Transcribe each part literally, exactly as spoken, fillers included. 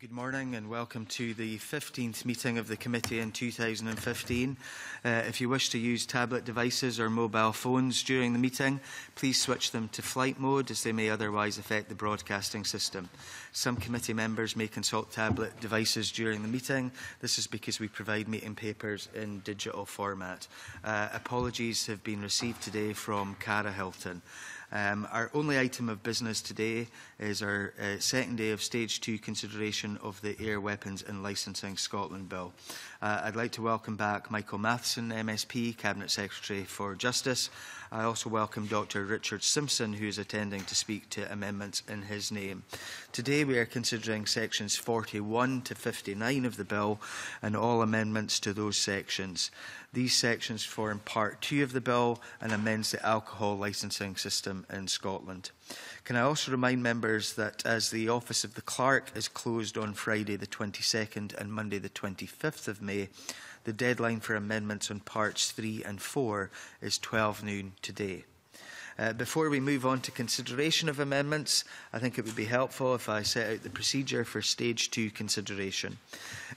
Good morning and welcome to the fifteenth meeting of the committee in two thousand fifteen. Uh, if you wish to use tablet devices or mobile phones during the meeting, please switch them to flight mode as they may otherwise affect the broadcasting system. Some committee members may consult tablet devices during the meeting. This is because we provide meeting papers in digital format. Uh, apologies have been received today from Cara Hilton. Um, our only item of business today is our uh, second day of Stage two consideration of the Air Weapons and Licensing (Scotland) Bill. Uh, I'd like to welcome back Michael Matheson, M S P, Cabinet Secretary for Justice. I also welcome Doctor Richard Simpson, who is attending to speak to amendments in his name. Today we are considering sections forty-one to fifty-nine of the Bill and all amendments to those sections. These sections form Part two of the Bill and amends the alcohol licensing system in Scotland. Can I also remind members that as the Office of the Clerk is closed on Friday the twenty-second and Monday the twenty-fifth of May, the deadline for amendments on Parts three and four is twelve noon today. Uh, before we move on to consideration of amendments, I think it would be helpful if I set out the procedure for Stage two consideration.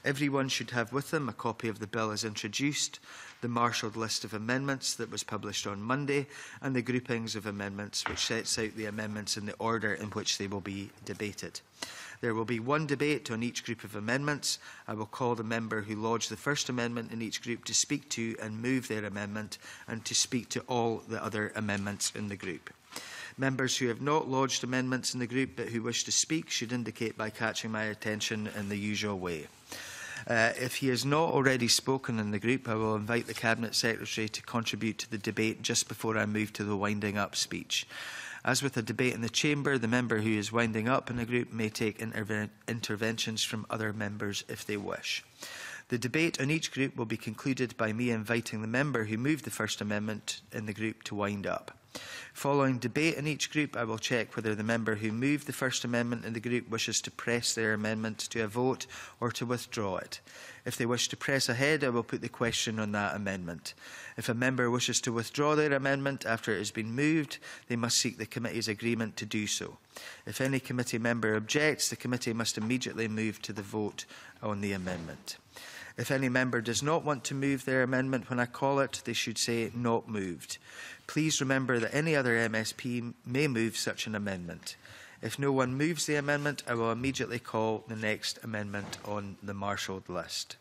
Everyone should have with them a copy of the bill as introduced, the marshalled list of amendments that was published on Monday, and the groupings of amendments which sets out the amendments in the order in which they will be debated. There will be one debate on each group of amendments. I will call the member who lodged the first amendment in each group to speak to and move their amendment and to speak to all the other amendments in the group. Members who have not lodged amendments in the group but who wish to speak should indicate by catching my attention in the usual way. Uh, if he has not already spoken in the group, I will invite the Cabinet Secretary to contribute to the debate just before I move to the winding up speech. As with a debate in the chamber, the member who is winding up in a group may take interve- interventions from other members if they wish. The debate on each group will be concluded by me inviting the member who moved the first amendment in the group to wind up. Following debate in each group, I will check whether the member who moved the first amendment in the group wishes to press their amendment to a vote or to withdraw it. If they wish to press ahead, I will put the question on that amendment. If a member wishes to withdraw their amendment after it has been moved, they must seek the committee's agreement to do so. If any committee member objects, the committee must immediately move to the vote on the amendment. If any member does not want to move their amendment when I call it, they should say "not moved." Please remember that any other M S P may move such an amendment. If no one moves the amendment, I will immediately call the next amendment on the marshalled list.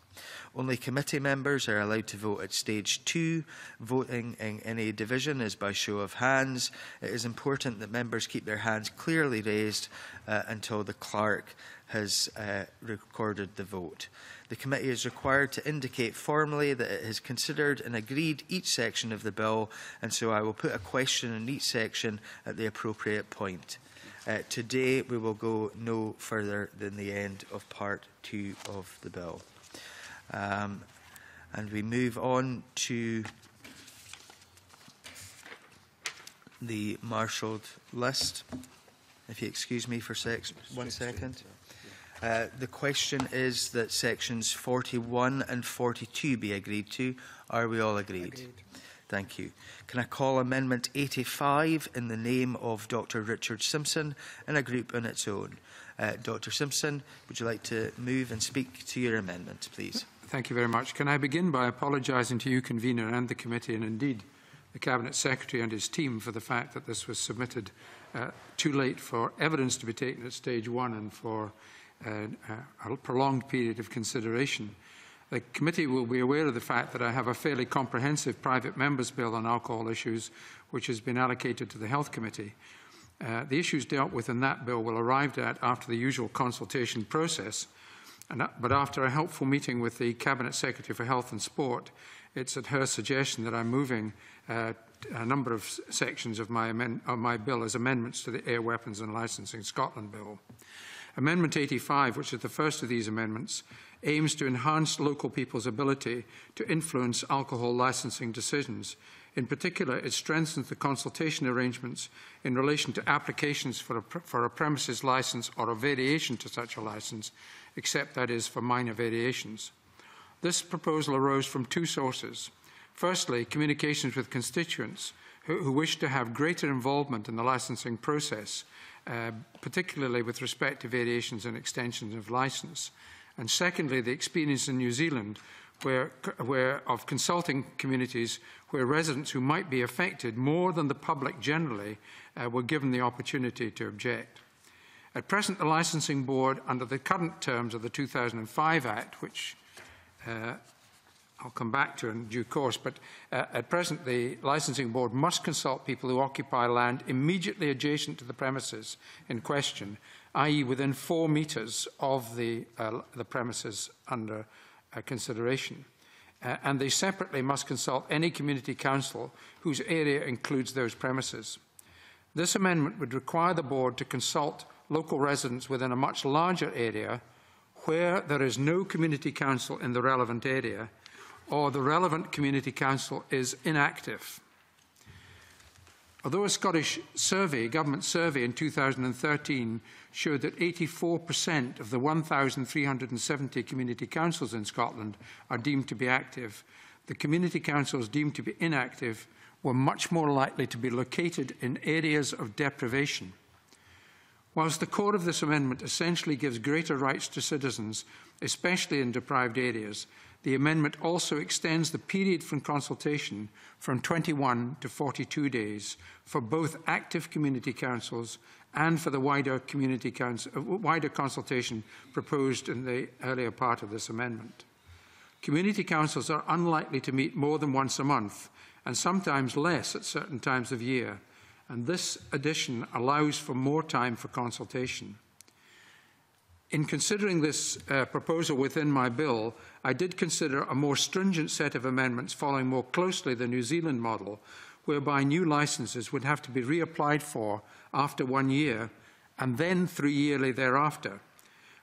Only committee members are allowed to vote at Stage two. Voting in any division is by show of hands. It is important that members keep their hands clearly raised uh, until the clerk has uh, recorded the vote. The committee is required to indicate formally that it has considered and agreed each section of the bill, and so I will put a question in each section at the appropriate point. Uh, today we will go no further than the end of Part two of the bill. Um, and we move on to the marshalled list. If you excuse me for six, one second. Uh, the question is that sections forty-one and forty-two be agreed to. Are we all agreed? Agreed. Thank you. Can I call Amendment eighty-five in the name of Doctor Richard Simpson in a group on its own? Uh, Doctor Simpson, would you like to move and speak to your amendment, please? Thank you very much. Can I begin by apologising to you, convener, and the committee, and indeed the Cabinet Secretary and his team, for the fact that this was submitted uh, too late for evidence to be taken at Stage one and for Uh, a prolonged period of consideration. The committee will be aware of the fact that I have a fairly comprehensive private members' bill on alcohol issues which has been allocated to the Health Committee. Uh, the issues dealt with in that bill will arrive at after the usual consultation process, and, uh, but after a helpful meeting with the Cabinet Secretary for Health and Sport, it's at her suggestion that I'm moving uh, a number of sections of my, of my bill as amendments to the Air Weapons and Licensing (Scotland) Bill. Amendment eighty-five, which is the first of these amendments, aims to enhance local people's ability to influence alcohol licensing decisions. In particular, it strengthens the consultation arrangements in relation to applications for a, for a premises licence or a variation to such a licence, except that is for minor variations. This proposal arose from two sources. Firstly, communications with constituents who, who wish to have greater involvement in the licensing process uh, particularly with respect to variations and extensions of licence. And secondly, the experience in New Zealand where, where of consulting communities where residents who might be affected more than the public generally uh, were given the opportunity to object. At present, the Licensing Board, under the current terms of the two thousand five Act, which uh, I'll come back to in due course, but uh, at present the Licensing Board must consult people who occupy land immediately adjacent to the premises in question, that is within four metres of the, uh, the premises under uh, consideration. Uh, and they separately must consult any community council whose area includes those premises. This amendment would require the Board to consult local residents within a much larger area where there is no community council in the relevant area or the relevant community council is inactive. Although a Scottish survey, government survey in two thousand thirteen showed that eighty-four percent of the one thousand three hundred seventy community councils in Scotland are deemed to be active, the community councils deemed to be inactive were much more likely to be located in areas of deprivation. Whilst the core of this amendment essentially gives greater rights to citizens, especially in deprived areas, the amendment also extends the period from consultation from twenty-one to forty-two days for both active community councils and for the wider, community council, wider consultation proposed in the earlier part of this amendment. Community councils are unlikely to meet more than once a month and sometimes less at certain times of year, and this addition allows for more time for consultation. In considering this uh, proposal within my bill, I did consider a more stringent set of amendments following more closely the New Zealand model, whereby new licences would have to be reapplied for after one year and then three yearly thereafter.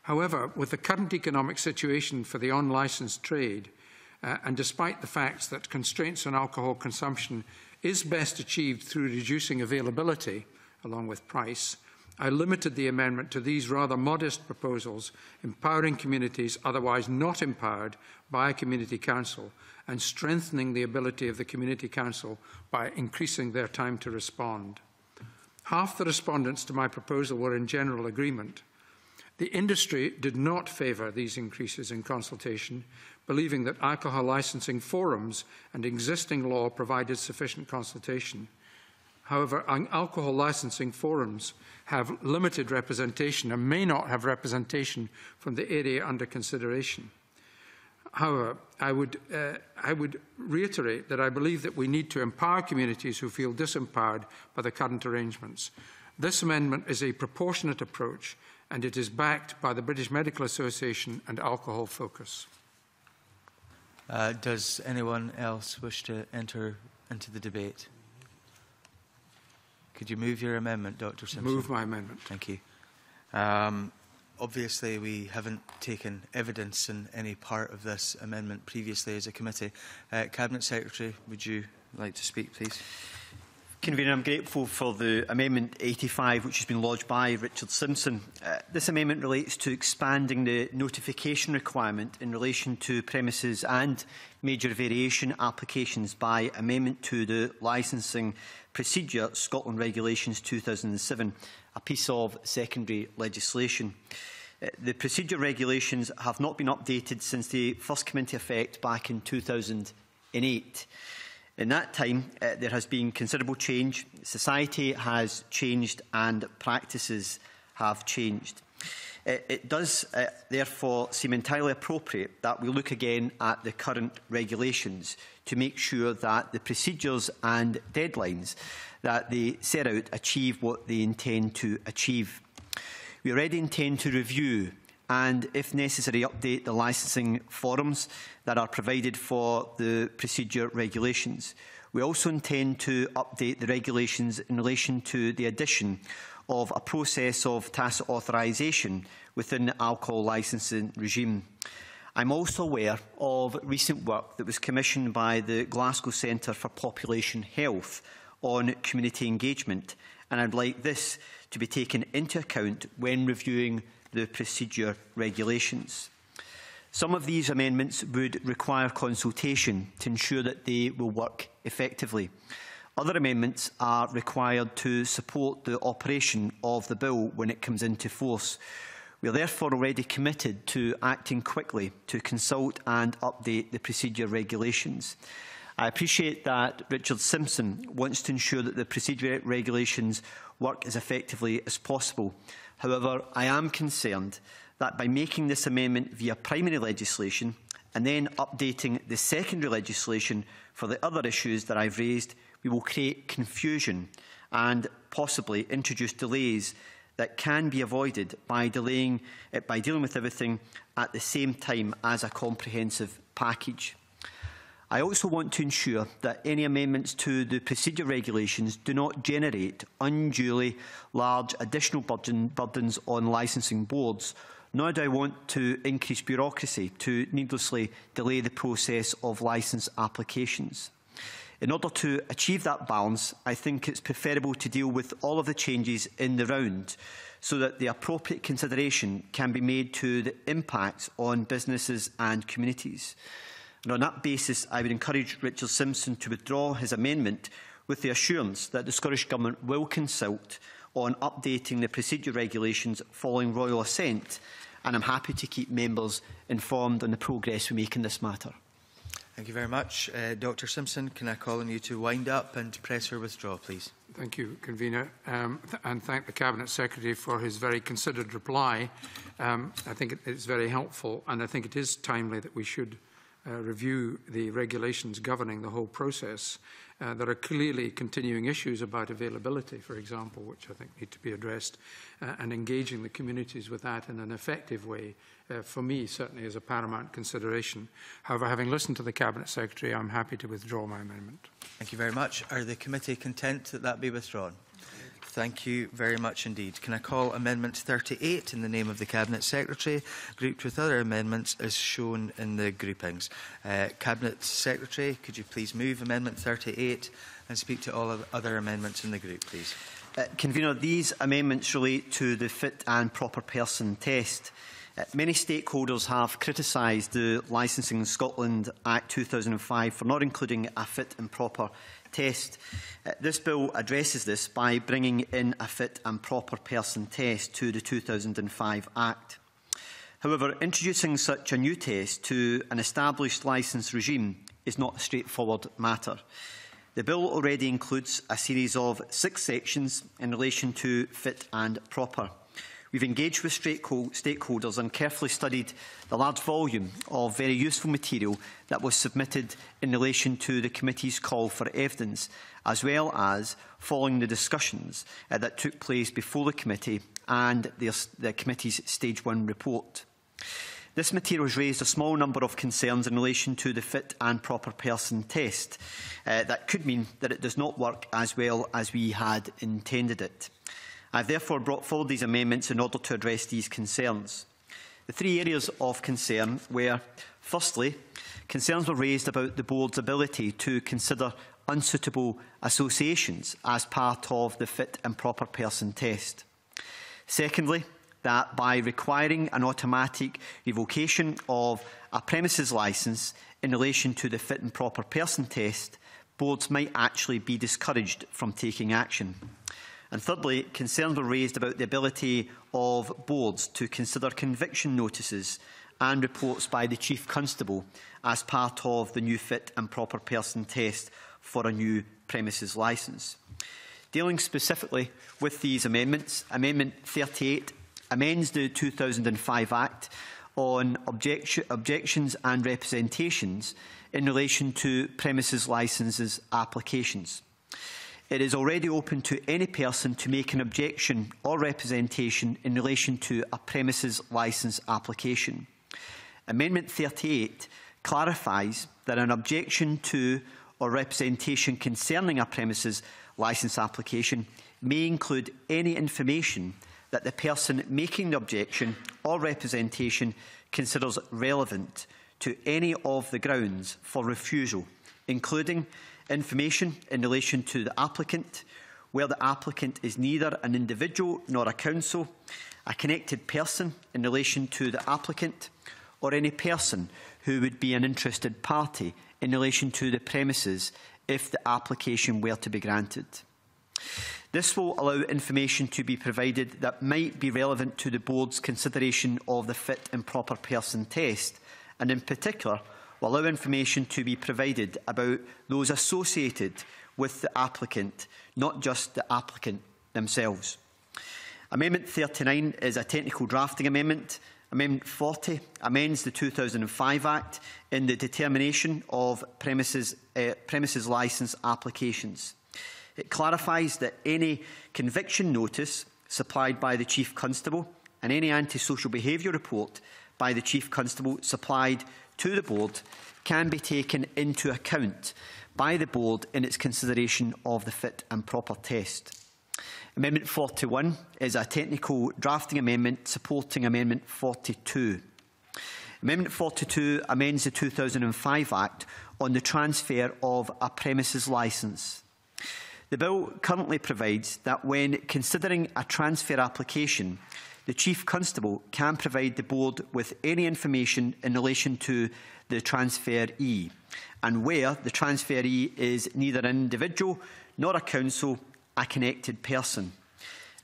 However, with the current economic situation for the on-licensed trade, uh, and despite the facts that constraints on alcohol consumption is best achieved through reducing availability, along with price, I limited the amendment to these rather modest proposals, empowering communities otherwise not empowered by a community council and strengthening the ability of the community council by increasing their time to respond. Half the respondents to my proposal were in general agreement. The industry did not favour these increases in consultation, believing that alcohol licensing forums and existing law provided sufficient consultation. However, alcohol licensing forums have limited representation and may not have representation from the area under consideration. However, I would, uh, I would reiterate that I believe that we need to empower communities who feel disempowered by the current arrangements. This amendment is a proportionate approach, and it is backed by the British Medical Association and Alcohol Focus. Uh, does anyone else wish to enter into the debate? Could you move your amendment, Doctor Simpson? Move my amendment. Thank you. Um, obviously, we haven't taken evidence in any part of this amendment previously as a committee. Uh, Cabinet Secretary, would you like to speak, please? Convener, I'm grateful for the Amendment eighty-five, which has been lodged by Richard Simpson. Uh, this amendment relates to expanding the notification requirement in relation to premises and major variation applications by amendment to the Licensing Procedure (Scotland) Regulations two thousand seven, a piece of secondary legislation. The procedure regulations have not been updated since they first came into effect back in two thousand eight. In that time, uh, there has been considerable change. Society has changed and practices have changed. It, it does, uh, therefore, seem entirely appropriate that we look again at the current regulations to make sure that the procedures and deadlines that they set out achieve what they intend to achieve. We already intend to review and, if necessary, update the licensing forums that are provided for the procedure regulations. We also intend to update the regulations in relation to the addition of a process of tacit authorisation within the alcohol licensing regime. I'm also aware of recent work that was commissioned by the Glasgow Centre for Population Health on community engagement, and I'd like this to be taken into account when reviewing the procedure regulations. Some of these amendments would require consultation to ensure that they will work effectively. Other amendments are required to support the operation of the bill when it comes into force. We are therefore already committed to acting quickly to consult and update the procedure regulations. I appreciate that Richard Simpson wants to ensure that the procedure regulations work as effectively as possible. However, I am concerned that by making this amendment via primary legislation and then updating the secondary legislation for the other issues that I have raised, we will create confusion and possibly introduce delays that can be avoided by, delaying, by dealing with everything at the same time as a comprehensive package. I also want to ensure that any amendments to the procedure regulations do not generate unduly large additional burden, burdens on licensing boards, nor do I want to increase bureaucracy to needlessly delay the process of licence applications. In order to achieve that balance, I think it is preferable to deal with all of the changes in the round so that the appropriate consideration can be made to the impacts on businesses and communities. And on that basis, I would encourage Richard Simpson to withdraw his amendment with the assurance that the Scottish Government will consult on updating the procedure regulations following royal assent, and I am happy to keep members informed on the progress we make in this matter. Thank you very much. Uh, Doctor Simpson, can I call on you to wind up and press for withdrawal, please? Thank you, Convener, um, th and thank the Cabinet Secretary for his very considered reply. Um, I think it is very helpful, and I think it is timely that we should uh, review the regulations governing the whole process. Uh, there are clearly continuing issues about availability, for example, which I think need to be addressed, uh, and engaging the communities with that in an effective way, uh, for me, certainly is a paramount consideration. However, having listened to the Cabinet Secretary, I am happy to withdraw my amendment. Thank you very much. Are the committee content that that be withdrawn? Thank you very much indeed. Can I call Amendment thirty-eight in the name of the Cabinet Secretary, grouped with other amendments as shown in the groupings. Uh, Cabinet Secretary, could you please move Amendment thirty-eight and speak to all of other amendments in the group, please? Uh, Convener, these amendments relate to the fit and proper person test. Uh, many stakeholders have criticised the Licensing Scotland Act two thousand five for not including a fit and proper test. Uh, this bill addresses this by bringing in a fit and proper person test to the two thousand five Act. However, introducing such a new test to an established licence regime is not a straightforward matter. The bill already includes a series of six sections in relation to fit and proper. We have engaged with stakeholders and carefully studied the large volume of very useful material that was submitted in relation to the committee's call for evidence, as well as following the discussions uh, that took place before the committee and their, the committee's Stage one report. This material has raised a small number of concerns in relation to the fit and proper person test. Uh, that could mean that it does not work as well as we had intended it. I have therefore brought forward these amendments in order to address these concerns. The three areas of concern were, firstly, concerns were raised about the Board's ability to consider unsuitable associations as part of the fit and proper person test. Secondly, that by requiring an automatic revocation of a premises licence in relation to the fit and proper person test, boards might actually be discouraged from taking action. And thirdly, concerns were raised about the ability of boards to consider conviction notices and reports by the Chief Constable as part of the new fit and proper person test for a new premises licence. Dealing specifically with these amendments, Amendment thirty-eight amends the two thousand five Act on objection, objections and representations in relation to premises licences applications. It is already open to any person to make an objection or representation in relation to a premises licence application. Amendment thirty-eight clarifies that an objection to or representation concerning a premises licence application may include any information that the person making the objection or representation considers relevant to any of the grounds for refusal, including information in relation to the applicant, where the applicant is neither an individual nor a council, a connected person in relation to the applicant, or any person who would be an interested party in relation to the premises if the application were to be granted. This will allow information to be provided that might be relevant to the Board's consideration of the fit and proper person test, and in particular will allow information to be provided about those associated with the applicant, not just the applicant themselves. Amendment thirty-nine is a technical drafting amendment. Amendment forty amends the two thousand five Act in the determination of premises, uh, premises licence applications. It clarifies that any conviction notice supplied by the Chief Constable and any antisocial behaviour report by the Chief Constable supplied to the Board can be taken into account by the Board in its consideration of the fit and proper test. Amendment forty-one is a technical drafting amendment supporting Amendment forty-two. Amendment forty-two amends the two thousand five Act on the transfer of a premises licence. The Bill currently provides that when considering a transfer application, the Chief Constable can provide the Board with any information in relation to the transferee, and where the transferee is neither an individual nor a council, a connected person.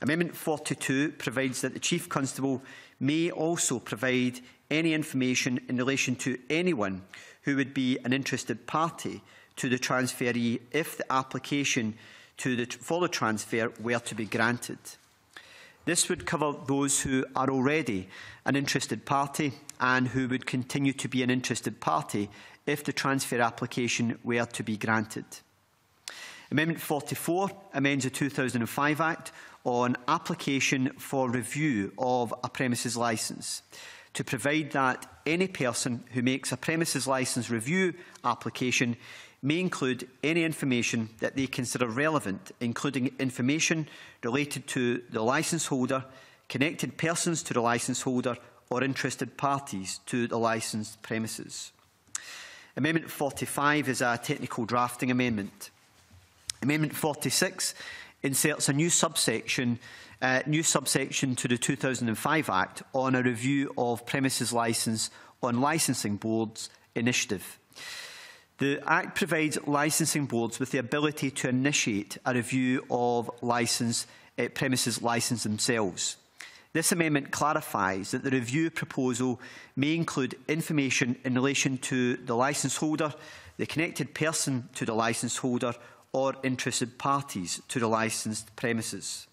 Amendment forty-two provides that the Chief Constable may also provide any information in relation to anyone who would be an interested party to the transferee if the application to the, for the transfer were to be granted. This would cover those who are already an interested party and who would continue to be an interested party if the transfer application were to be granted. Amendment forty-four amends the two thousand five Act on application for review of a premises licence to provide that any person who makes a premises licence review application may include any information that they consider relevant, including information related to the licence holder, connected persons to the licence holder, or interested parties to the licensed premises. Amendment forty-five is a technical drafting amendment. Amendment forty-six inserts a new subsection, uh, new subsection to the two thousand five Act on a review of premises licence on licensing boards initiative. The Act provides licensing boards with the ability to initiate a review of license, uh, premises licence themselves. This amendment clarifies that the review proposal may include information in relation to the licence holder, the connected person to the licence holder, or interested parties to the licensed premises.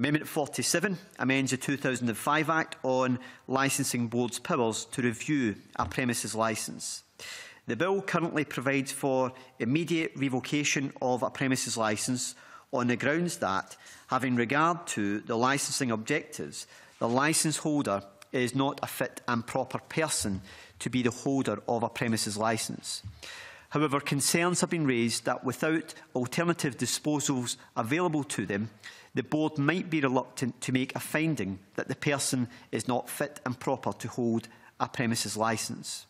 Amendment forty-seven amends the two thousand five Act on licensing boards' powers to review a premises licence. The Bill currently provides for immediate revocation of a premises licence on the grounds that, having regard to the licensing objectives, the licence holder is not a fit and proper person to be the holder of a premises licence. However, concerns have been raised that without alternative disposals available to them, the Board might be reluctant to make a finding that the person is not fit and proper to hold a premises licence.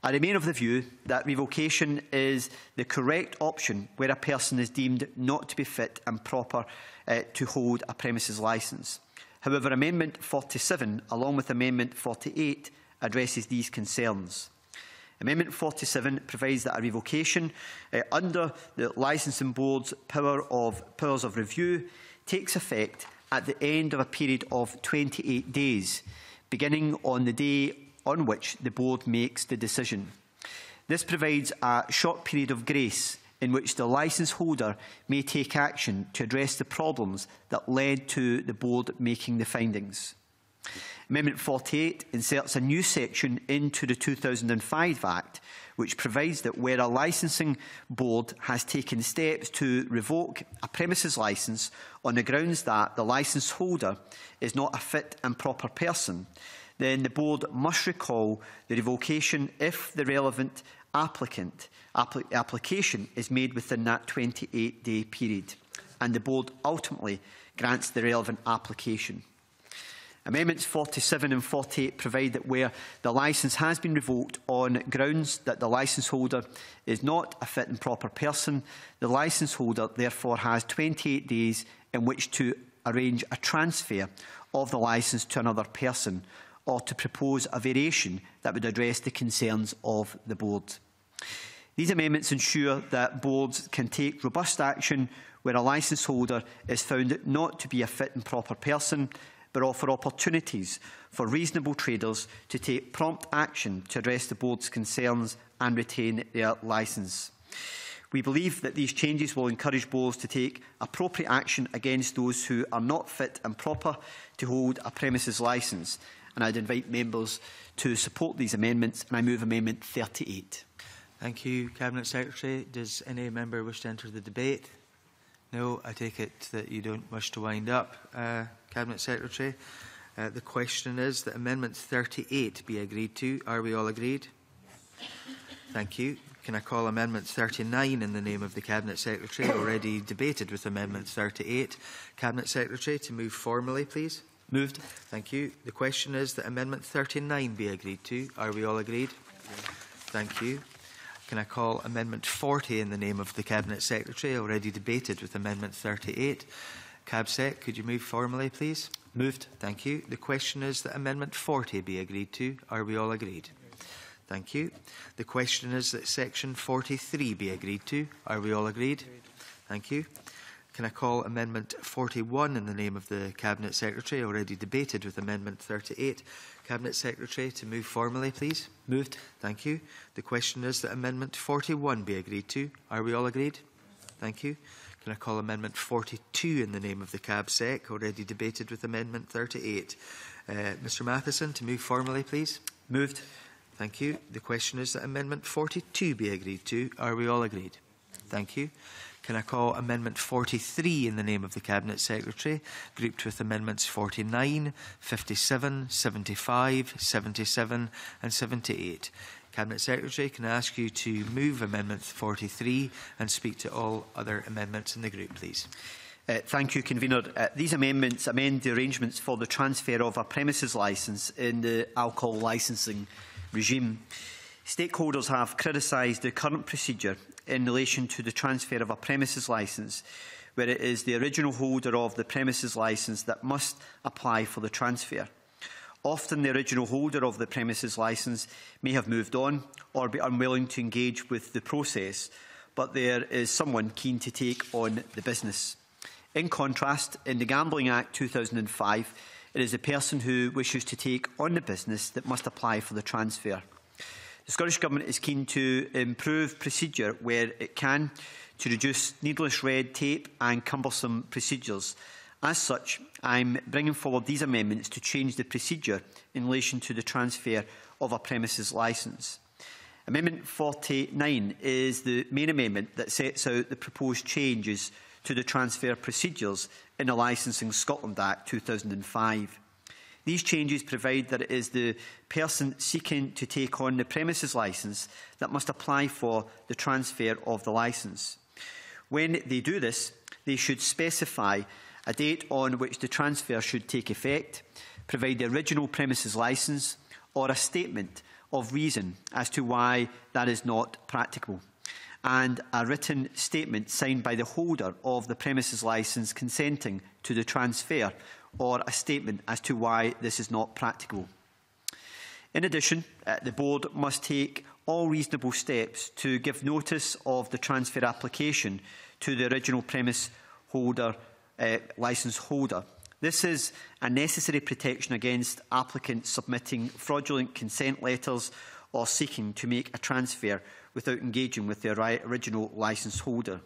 I remain of the view that revocation is the correct option where a person is deemed not to be fit and proper uh, to hold a premises licence. However, Amendment forty-seven, along with Amendment forty-eight, addresses these concerns. Amendment forty-seven provides that a revocation uh, under the Licensing Board's power of, powers of review takes effect at the end of a period of twenty-eight days, beginning on the day on which the Board makes the decision. This provides a short period of grace in which the licence holder may take action to address the problems that led to the Board making the findings. Amendment forty-eight inserts a new section into the two thousand five Act, which provides that where a licensing board has taken steps to revoke a premises licence on the grounds that the licence holder is not a fit and proper person, then the Board must recall the revocation if the relevant applicant, appli- application is made within that twenty-eight day period, and the Board ultimately grants the relevant application. Amendments forty-seven and forty-eight provide that where the licence has been revoked on grounds that the licence holder is not a fit and proper person, the licence holder therefore has twenty-eight days in which to arrange a transfer of the licence to another person, or to propose a variation that would address the concerns of the Board. These amendments ensure that boards can take robust action when a licence holder is found not to be a fit and proper person, but offer opportunities for reasonable traders to take prompt action to address the board's concerns and retain their licence. We believe that these changes will encourage boards to take appropriate action against those who are not fit and proper to hold a premises licence. And I'd invite members to support these amendments, and I move Amendment thirty-eight. Thank you, Cabinet Secretary. Does any member wish to enter the debate? No, I take it that you don't wish to wind up, uh, Cabinet Secretary. Uh, the question is that Amendment thirty-eight be agreed to. Are we all agreed? Yes. Thank you. Can I call Amendment thirty-nine in the name of the Cabinet Secretary, already debated with Amendment thirty-eight. Cabinet Secretary, to move formally, please. Moved. Thank you. The question is that Amendment thirty-nine be agreed to. Are we all agreed? Yes. Thank you. Can I call Amendment forty in the name of the Cabinet Secretary, already debated with Amendment thirty-eight. Cabsec, could you move formally, please? Moved. Thank you. The question is that Amendment forty be agreed to. Are we all agreed? Yes. Thank you. The question is that Section forty-three be agreed to. Are we all agreed? Agreed. Thank you. Can I call Amendment forty-one in the name of the Cabinet Secretary, already debated with Amendment thirty-eight. Cabinet Secretary, to move formally, please. Moved. Thank you. The question is that Amendment forty-one be agreed to. Are we all agreed? Thank you. Can I call Amendment forty-two in the name of the Cab Sec, already debated with Amendment thirty-eight. Uh, Mr Matheson, to move formally, please. Moved. Thank you. The question is that Amendment forty-two be agreed to. Are we all agreed? Thank you. Can I call Amendment forty-three in the name of the Cabinet Secretary, grouped with Amendments forty-nine, fifty-seven, seventy-five, seventy-seven and seventy-eight. Cabinet Secretary, can I ask you to move Amendment forty-three and speak to all other amendments in the group, please? Uh, thank you, Convener. Uh, these amendments amend the arrangements for the transfer of a premises licence in the alcohol licensing regime. Stakeholders have criticised the current procedure in relation to the transfer of a premises licence, where it is the original holder of the premises licence that must apply for the transfer. Often the original holder of the premises licence may have moved on or be unwilling to engage with the process, but there is someone keen to take on the business. In contrast, in the Gambling Act two thousand five, it is the person who wishes to take on the business that must apply for the transfer. The Scottish Government is keen to improve procedure where it can to reduce needless red tape and cumbersome procedures. As such, I am bringing forward these amendments to change the procedure in relation to the transfer of a premises licence. Amendment forty-nine is the main amendment that sets out the proposed changes to the transfer procedures in the Licensing (Scotland) Act two thousand five. These changes provide that it is the person seeking to take on the premises licence that must apply for the transfer of the licence. When they do this, they should specify a date on which the transfer should take effect, provide the original premises licence, or a statement of reason as to why that is not practicable, and a written statement signed by the holder of the premises licence consenting to the transfer, or a statement as to why this is not practical. In addition, uh, the Board must take all reasonable steps to give notice of the transfer application to the original premise holder, uh, licence holder. This is a necessary protection against applicants submitting fraudulent consent letters or seeking to make a transfer without engaging with their original licence holder.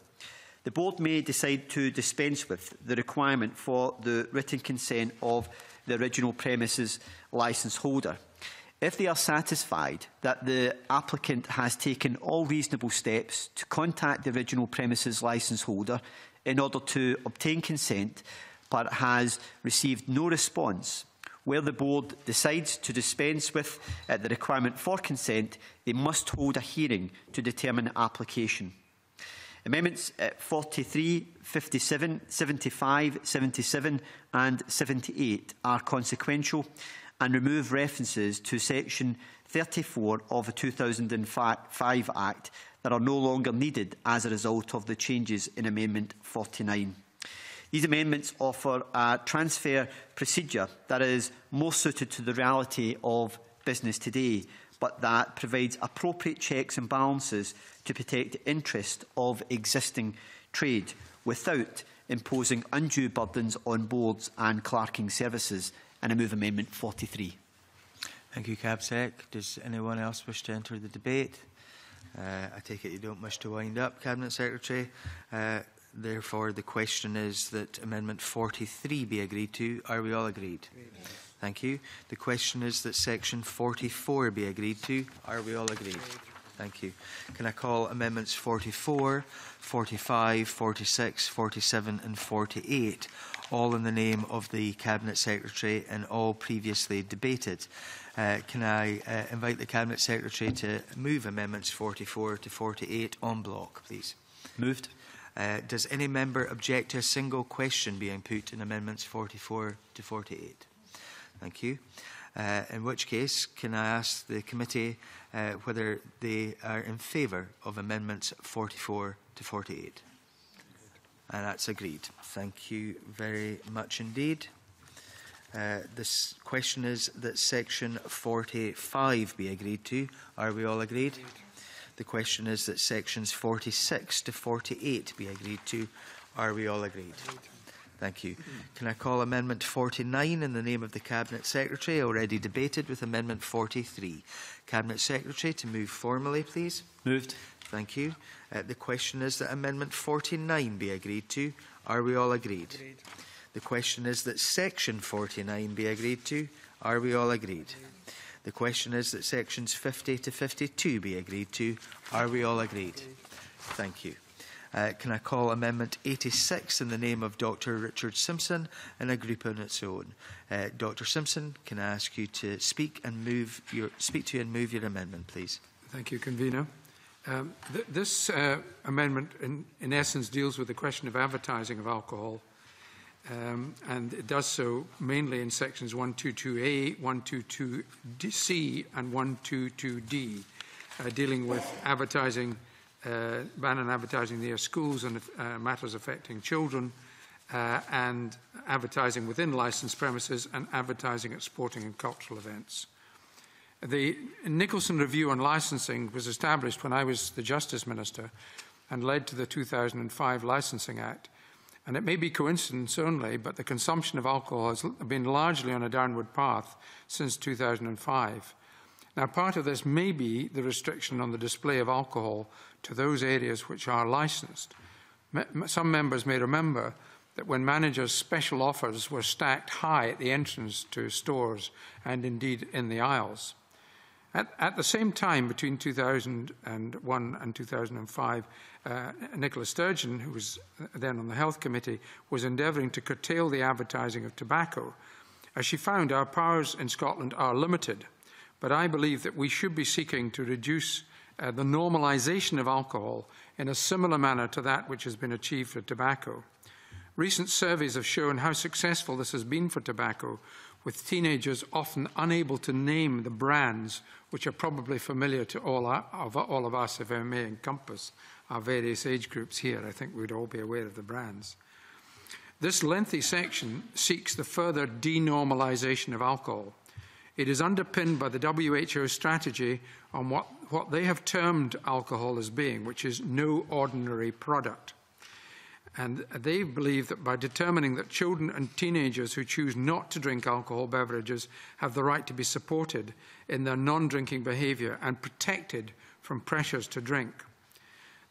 The Board may decide to dispense with the requirement for the written consent of the original premises licence holder, if they are satisfied that the applicant has taken all reasonable steps to contact the original premises licence holder in order to obtain consent, but has received no response. Where the Board decides to dispense with uh, the requirement for consent, they must hold a hearing to determine the application. Amendments forty-three, fifty-seven, seventy-five, seventy-seven and seventy-eight are consequential and remove references to Section thirty-four of the two thousand five Act that are no longer needed as a result of the changes in Amendment forty-nine. These amendments offer a transfer procedure that is more suited to the reality of business today, but that provides appropriate checks and balances to protect the interest of existing trade without imposing undue burdens on boards and clerking services. And I move Amendment forty-three. Thank you, Cab Sec. Does anyone else wish to enter the debate? Uh, I take it you don't wish to wind up, Cabinet Secretary. Uh, therefore, the question is that Amendment forty-three be agreed to. Are we all agreed? Yes. Thank you. The question is that Section forty-four be agreed to. Are we all agreed? Yes. Thank you. Can I call Amendments forty-four, forty-five, forty-six, forty-seven and forty-eight, all in the name of the Cabinet Secretary and all previously debated? Uh, can I uh, invite the Cabinet Secretary to move Amendments forty-four to forty-eight en bloc, please? Moved. Uh, does any member object to a single question being put in Amendments forty-four to forty-eight? Thank you. Uh, in which case, can I ask the committee uh, whether they are in favour of Amendments forty-four to forty-eight? And that's agreed. Thank you very much indeed. Uh, this question is that Section forty-five be agreed to. Are we all agreed? Agreed. The question is that Sections forty-six to forty-eight be agreed to. Are we all agreed? Agreed. Thank you. Can I call Amendment forty-nine in the name of the Cabinet Secretary, already debated with Amendment forty-three? Cabinet Secretary, to move formally, please. Moved. Thank you. Uh, the question is that Amendment forty-nine be agreed to. Are we all agreed? Agreed. The question is that Section forty-nine be agreed to. Are we all agreed? Agreed. The question is that Sections fifty to fifty-two be agreed to. Are we all agreed? Agreed. Thank you. Uh, can I call Amendment eighty-six in the name of Doctor Richard Simpson and a group on its own? Uh, Doctor Simpson, can I ask you to speak and move your speak to you and move your amendment, please? Thank you, Convener. Um, th this uh, amendment, in, in essence, deals with the question of advertising of alcohol. Um, and it does so mainly in sections one twenty-two A, one twenty-two C and one twenty-two D, uh, dealing with advertising, uh, ban on advertising near schools and uh, matters affecting children, uh, and advertising within licensed premises and advertising at sporting and cultural events. The Nicholson Review on Licensing was established when I was the Justice Minister and led to the two thousand five Licensing Act. And it may be coincidence only, but the consumption of alcohol has been largely on a downward path since two thousand five. Now, part of this may be the restriction on the display of alcohol to those areas which are licensed. Some members may remember that when managers' special offers were stacked high at the entrance to stores and indeed in the aisles. At, at the same time, between two thousand one and two thousand five, uh, Nicola Sturgeon, who was then on the Health Committee, was endeavouring to curtail the advertising of tobacco. As she found, our powers in Scotland are limited, but I believe that we should be seeking to reduce uh, the normalisation of alcohol in a similar manner to that which has been achieved for tobacco. Recent surveys have shown how successful this has been for tobacco, with teenagers often unable to name the brands which are probably familiar to all, our, of, all of us, if I may encompass our various age groups here. I think we'd all be aware of the brands. This lengthy section seeks the further denormalisation of alcohol. It is underpinned by the W H O strategy on what, what they have termed alcohol as being, which is no ordinary product. And they believe that by determining that children and teenagers who choose not to drink alcohol beverages have the right to be supported in their non-drinking behaviour and protected from pressures to drink.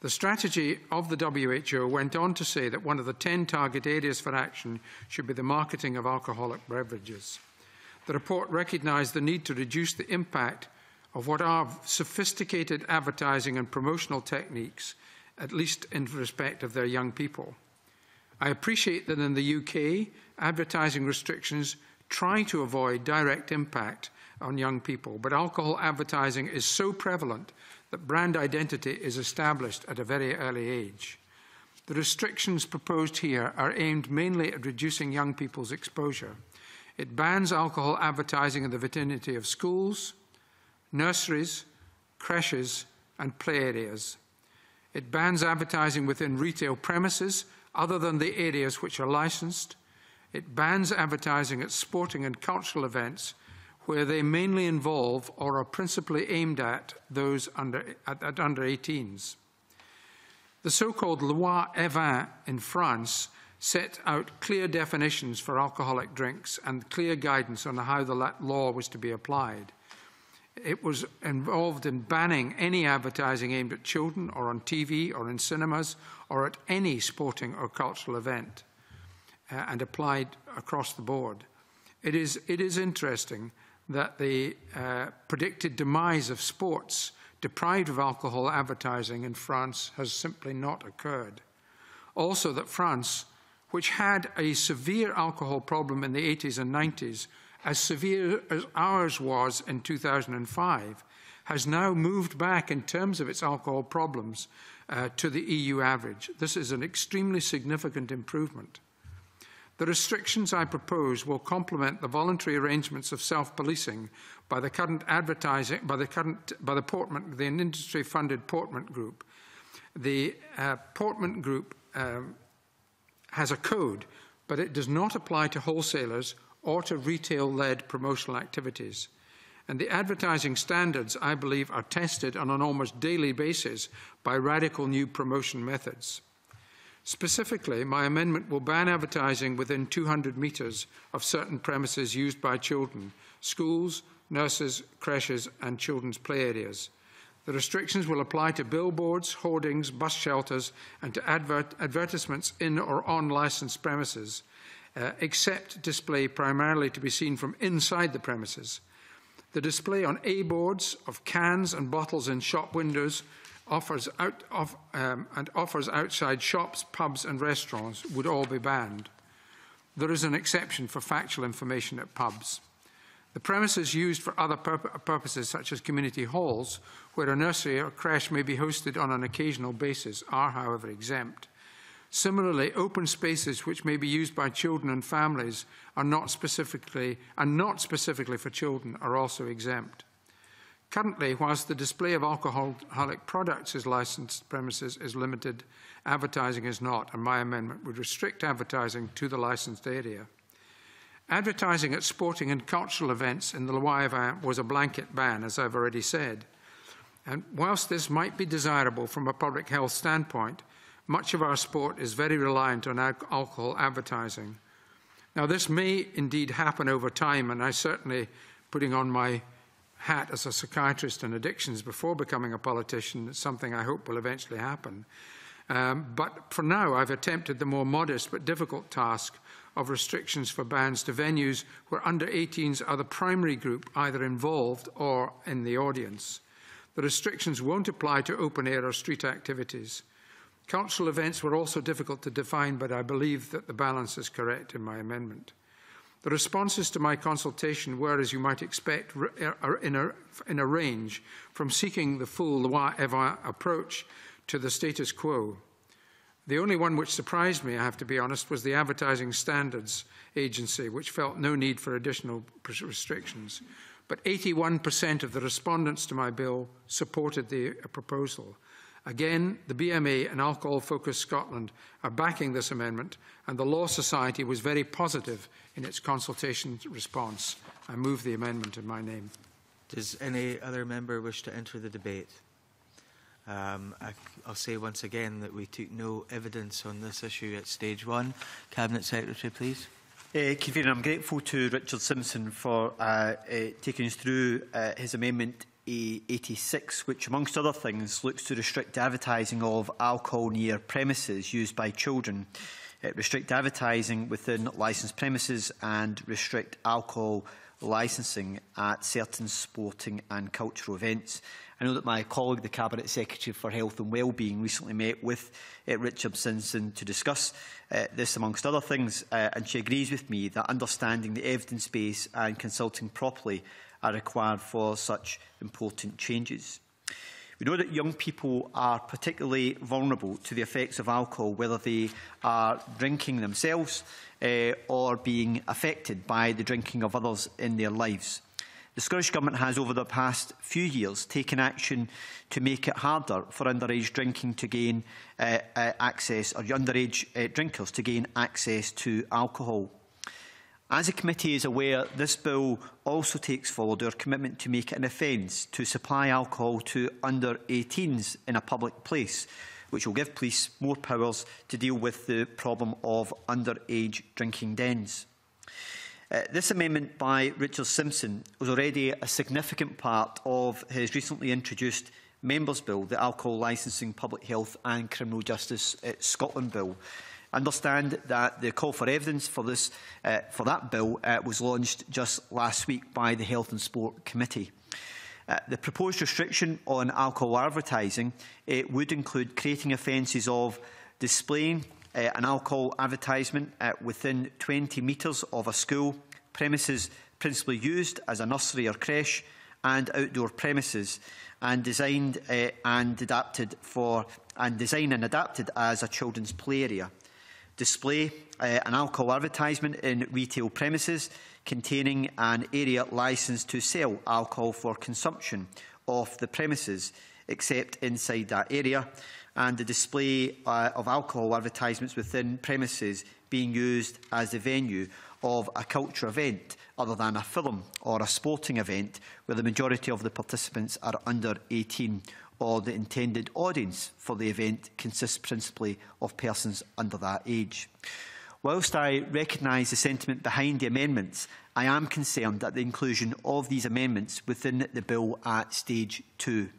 The strategy of the W H O went on to say that one of the ten target areas for action should be the marketing of alcoholic beverages. The report recognised the need to reduce the impact of what are sophisticated advertising and promotional techniques, at least in respect of their young people. I appreciate that in the U K, advertising restrictions try to avoid direct impact on young people, but alcohol advertising is so prevalent that brand identity is established at a very early age. The restrictions proposed here are aimed mainly at reducing young people's exposure. It bans alcohol advertising in the vicinity of schools, nurseries, creches and play areas. It bans advertising within retail premises other than the areas which are licensed. It bans advertising at sporting and cultural events where they mainly involve or are principally aimed at those under, at, at under eighteens. The so-called Loi Evin in France set out clear definitions for alcoholic drinks and clear guidance on how the law was to be applied. It was involved in banning any advertising aimed at children or on T V or in cinemas or at any sporting or cultural event, uh, and applied across the board. It is, it is interesting that the uh, predicted demise of sports deprived of alcohol advertising in France has simply not occurred. Also that France, which had a severe alcohol problem in the eighties and nineties, as severe as ours was in two thousand five, has now moved back in terms of its alcohol problems uh, to the E U average. This is an extremely significant improvement. The restrictions I propose will complement the voluntary arrangements of self-policing by the current advertising, by the current, by the Portman, the industry-funded Portman Group. The uh, Portman Group um, has a code, but it does not apply to wholesalers or to retail-led promotional activities. And the advertising standards, I believe, are tested on an almost daily basis by radical new promotion methods. Specifically, my amendment will ban advertising within two hundred metres of certain premises used by children, schools, nurses, creches and children's play areas. The restrictions will apply to billboards, hoardings, bus shelters and to advert advertisements in or on licensed premises, Uh, except display primarily to be seen from inside the premises. The display on A-boards of cans and bottles in shop windows offers out of, um, and offers outside shops, pubs and restaurants would all be banned. There is an exception for factual information at pubs. The premises used for other pur purposes such as community halls, where a nursery or creche may be hosted on an occasional basis, are however exempt. Similarly, open spaces which may be used by children and families are not specifically, and not specifically for children, are also exempt. Currently, whilst the display of alcoholic products is licensed premises is limited, advertising is not, and my amendment would restrict advertising to the licensed area. Advertising at sporting and cultural events in the Loi Evin was a blanket ban, as I've already said. And whilst this might be desirable from a public health standpoint, much of our sport is very reliant on alcohol advertising. Now, this may indeed happen over time, and I certainly, putting on my hat as a psychiatrist in addictions before becoming a politician, is something I hope will eventually happen. Um, but for now, I've attempted the more modest but difficult task of restrictions for bans to venues where under eighteens are the primary group either involved or in the audience. The restrictions won't apply to open air or street activities. Cultural events were also difficult to define, but I believe that the balance is correct in my amendment. The responses to my consultation were, as you might expect, in a, in a range, from seeking the full Loi Evin approach to the status quo. The only one which surprised me, I have to be honest, was the Advertising Standards Agency, which felt no need for additional restrictions. But eighty-one percent of the respondents to my bill supported the proposal. Again, the B M A and Alcohol Focus Scotland are backing this amendment, and the Law Society was very positive in its consultation response. I move the amendment in my name. Does any other member wish to enter the debate? Um, I, I'll say once again that we took no evidence on this issue at stage one. Cabinet Secretary, please. Uh, Convener, I'm grateful to Richard Simpson for uh, uh, taking us through uh, his amendment eighty-six, which amongst other things looks to restrict advertising of alcohol near premises used by children, it restrict advertising within licensed premises and restrict alcohol licensing at certain sporting and cultural events. I know that my colleague, the Cabinet Secretary for Health and Wellbeing, recently met with uh, Richard Simpson to discuss uh, this, amongst other things, uh, and she agrees with me that understanding the evidence base and consulting properly are required for such important changes. We know that young people are particularly vulnerable to the effects of alcohol, whether they are drinking themselves uh, or being affected by the drinking of others in their lives. The Scottish Government has, over the past few years, taken action to make it harder for underage drinking to gain uh, uh, access, or underage uh, drinkers to gain access to alcohol. As the committee is aware, this bill also takes forward our commitment to make it an offence to supply alcohol to under eighteens in a public place, which will give police more powers to deal with the problem of underage drinking dens. Uh, this amendment by Richard Simpson was already a significant part of his recently introduced Members' Bill, the Alcohol Licensing, Public Health and Criminal Justice uh, Scotland Bill. I understand that the call for evidence for, this, uh, for that bill uh, was launched just last week by the Health and Sport Committee. Uh, the proposed restriction on alcohol advertising it would include creating offences of displaying uh, an alcohol advertisement uh, within twenty metres of a school, premises principally used as a nursery or creche, and outdoor premises, and designed uh, and adapted for and designed and adapted as a children's play area. Display uh, an alcohol advertisement in retail premises containing an area licensed to sell alcohol for consumption off the premises, except inside that area, and the display uh, of alcohol advertisements within premises being used as the venue of a culture event other than a film or a sporting event where the majority of the participants are under eighteen or the intended audience for the event consists principally of persons under that age. Whilst I recognise the sentiment behind the amendments, I am concerned at the inclusion of these amendments within the bill at stage two.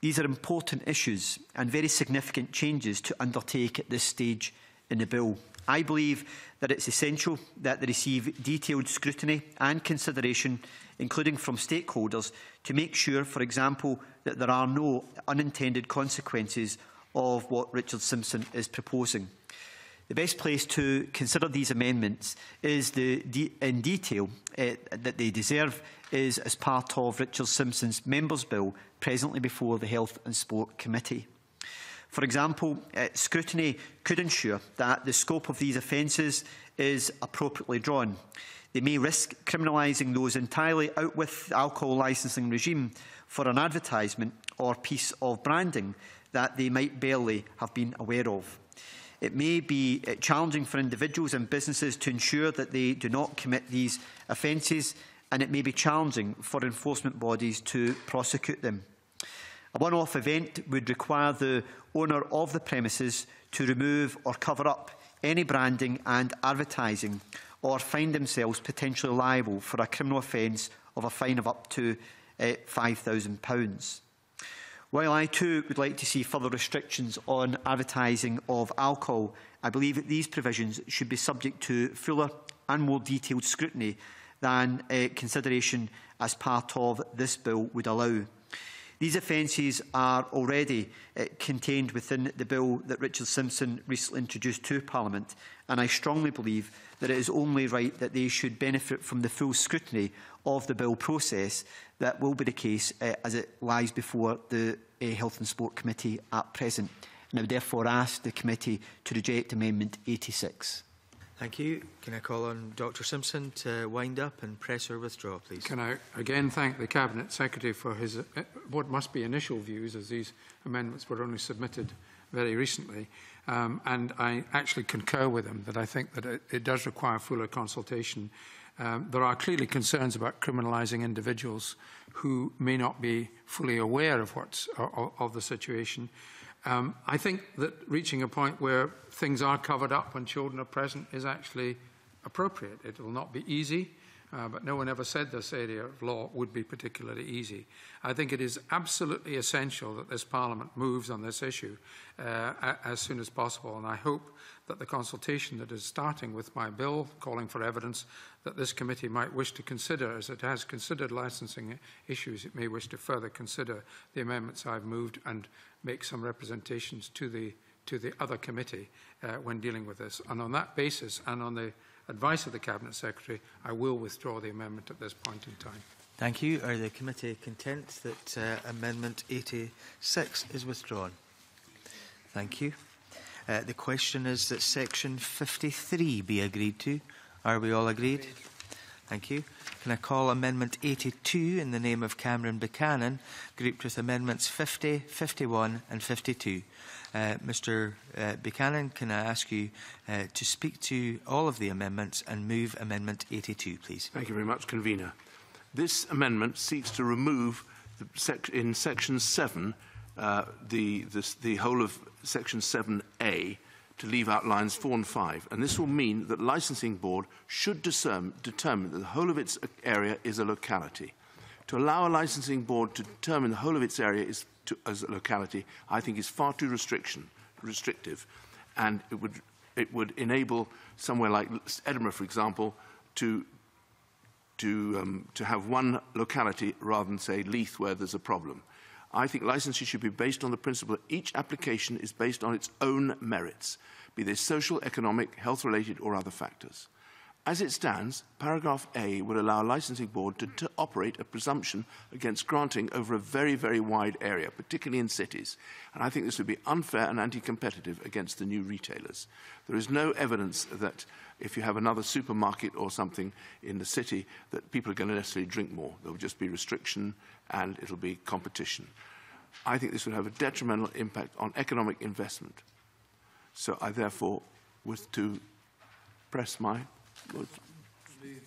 These are important issues and very significant changes to undertake at this stage in the bill. I believe that it is essential that they receive detailed scrutiny and consideration, including from stakeholders, to make sure, for example, that there are no unintended consequences of what Richard Simpson is proposing. The best place to consider these amendments is the de in detail uh, that they deserve is as part of Richard Simpson's Members' Bill presently before the Health and Sport Committee. For example, uh, scrutiny could ensure that the scope of these offences is appropriately drawn. They may risk criminalising those entirely out with the alcohol licensing regime for an advertisement or piece of branding that they might barely have been aware of. It may be uh, challenging for individuals and businesses to ensure that they do not commit these offences, and it may be challenging for enforcement bodies to prosecute them. A one-off event would require the owner of the premises to remove or cover up any branding and advertising or find themselves potentially liable for a criminal offence of a fine of up to uh, five thousand pounds. While I too would like to see further restrictions on advertising of alcohol, I believe that these provisions should be subject to fuller and more detailed scrutiny than uh, consideration as part of this bill would allow. These offences are already uh, contained within the bill that Richard Simpson recently introduced to Parliament, and I strongly believe that it is only right that they should benefit from the full scrutiny of the bill process. That will be the case uh, as it lies before the uh, Health and Sport Committee at present. And I would therefore ask the committee to reject Amendment eighty-six. Thank you. Can I call on Doctor Simpson to wind up and press or withdraw, please? Can I again thank the Cabinet Secretary for his uh, what must be initial views, as these amendments were only submitted very recently. Um, and I actually concur with him that I think that it, it does require fuller consultation. Um, there are clearly concerns about criminalising individuals who may not be fully aware of, what's, of, of the situation. Um, I think that reaching a point where things are covered up when children are present is actually appropriate. It will not be easy, uh, but no one ever said this area of law would be particularly easy. I think it is absolutely essential that this Parliament moves on this issue uh, as soon as possible, and I hope that the consultation that is starting with my bill, calling for evidence, that this committee might wish to consider, as it has considered licensing issues, it may wish to further consider the amendments I've moved and make some representations to the, to the other committee uh, when dealing with this. And on that basis, and on the advice of the Cabinet Secretary, I will withdraw the amendment at this point in time. Thank you. Are the committee content that uh, Amendment eighty-six is withdrawn? Thank you. Uh, the question is that Section fifty-three be agreed to. Are we all agreed? agreed? Thank you. Can I call Amendment eighty-two in the name of Cameron Buchanan, grouped with Amendments fifty, fifty-one and fifty-two. Uh, Mr uh, Buchanan, can I ask you uh, to speak to all of the amendments and move Amendment eighty-two, please? Thank you very much, Convener. This amendment seeks to remove the sec in Section seven uh, the, the, the whole of Section seven A to leave out lines four and five. And this will mean that the Licensing Board should discern, determine that the whole of its area is a locality. To allow a Licensing Board to determine the whole of its area is to, as a locality, I think is far too restriction, restrictive. And it would, it would enable somewhere like Edinburgh, for example, to, to, um, to have one locality rather than, say, Leith, where there's a problem. I think licensing should be based on the principle that each application is based on its own merits, be they social, economic, health-related or other factors. As it stands, paragraph A would allow a licensing board to, to operate a presumption against granting over a very, very wide area, particularly in cities. And I think this would be unfair and anti-competitive against the new retailers. There is no evidence that if you have another supermarket or something in the city, that people are going to necessarily drink more. There will just be restriction and it will be competition. I think this would have a detrimental impact on economic investment. So I therefore was to press my...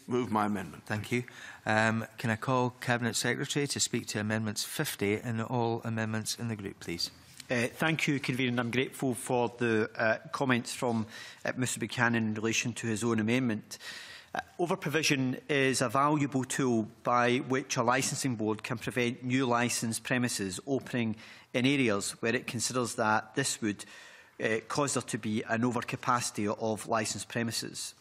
move my amendment. Thank you. Um, can I call Cabinet Secretary to speak to amendments fifty and all amendments in the group, please? Uh, thank you, Convener. I'm grateful for the uh, comments from uh, Mr Buchanan in relation to his own amendment. Uh, Overprovision is a valuable tool by which a licensing board can prevent new licensed premises opening in areas where it considers that this would uh, cause there to be an overcapacity of licensed premises.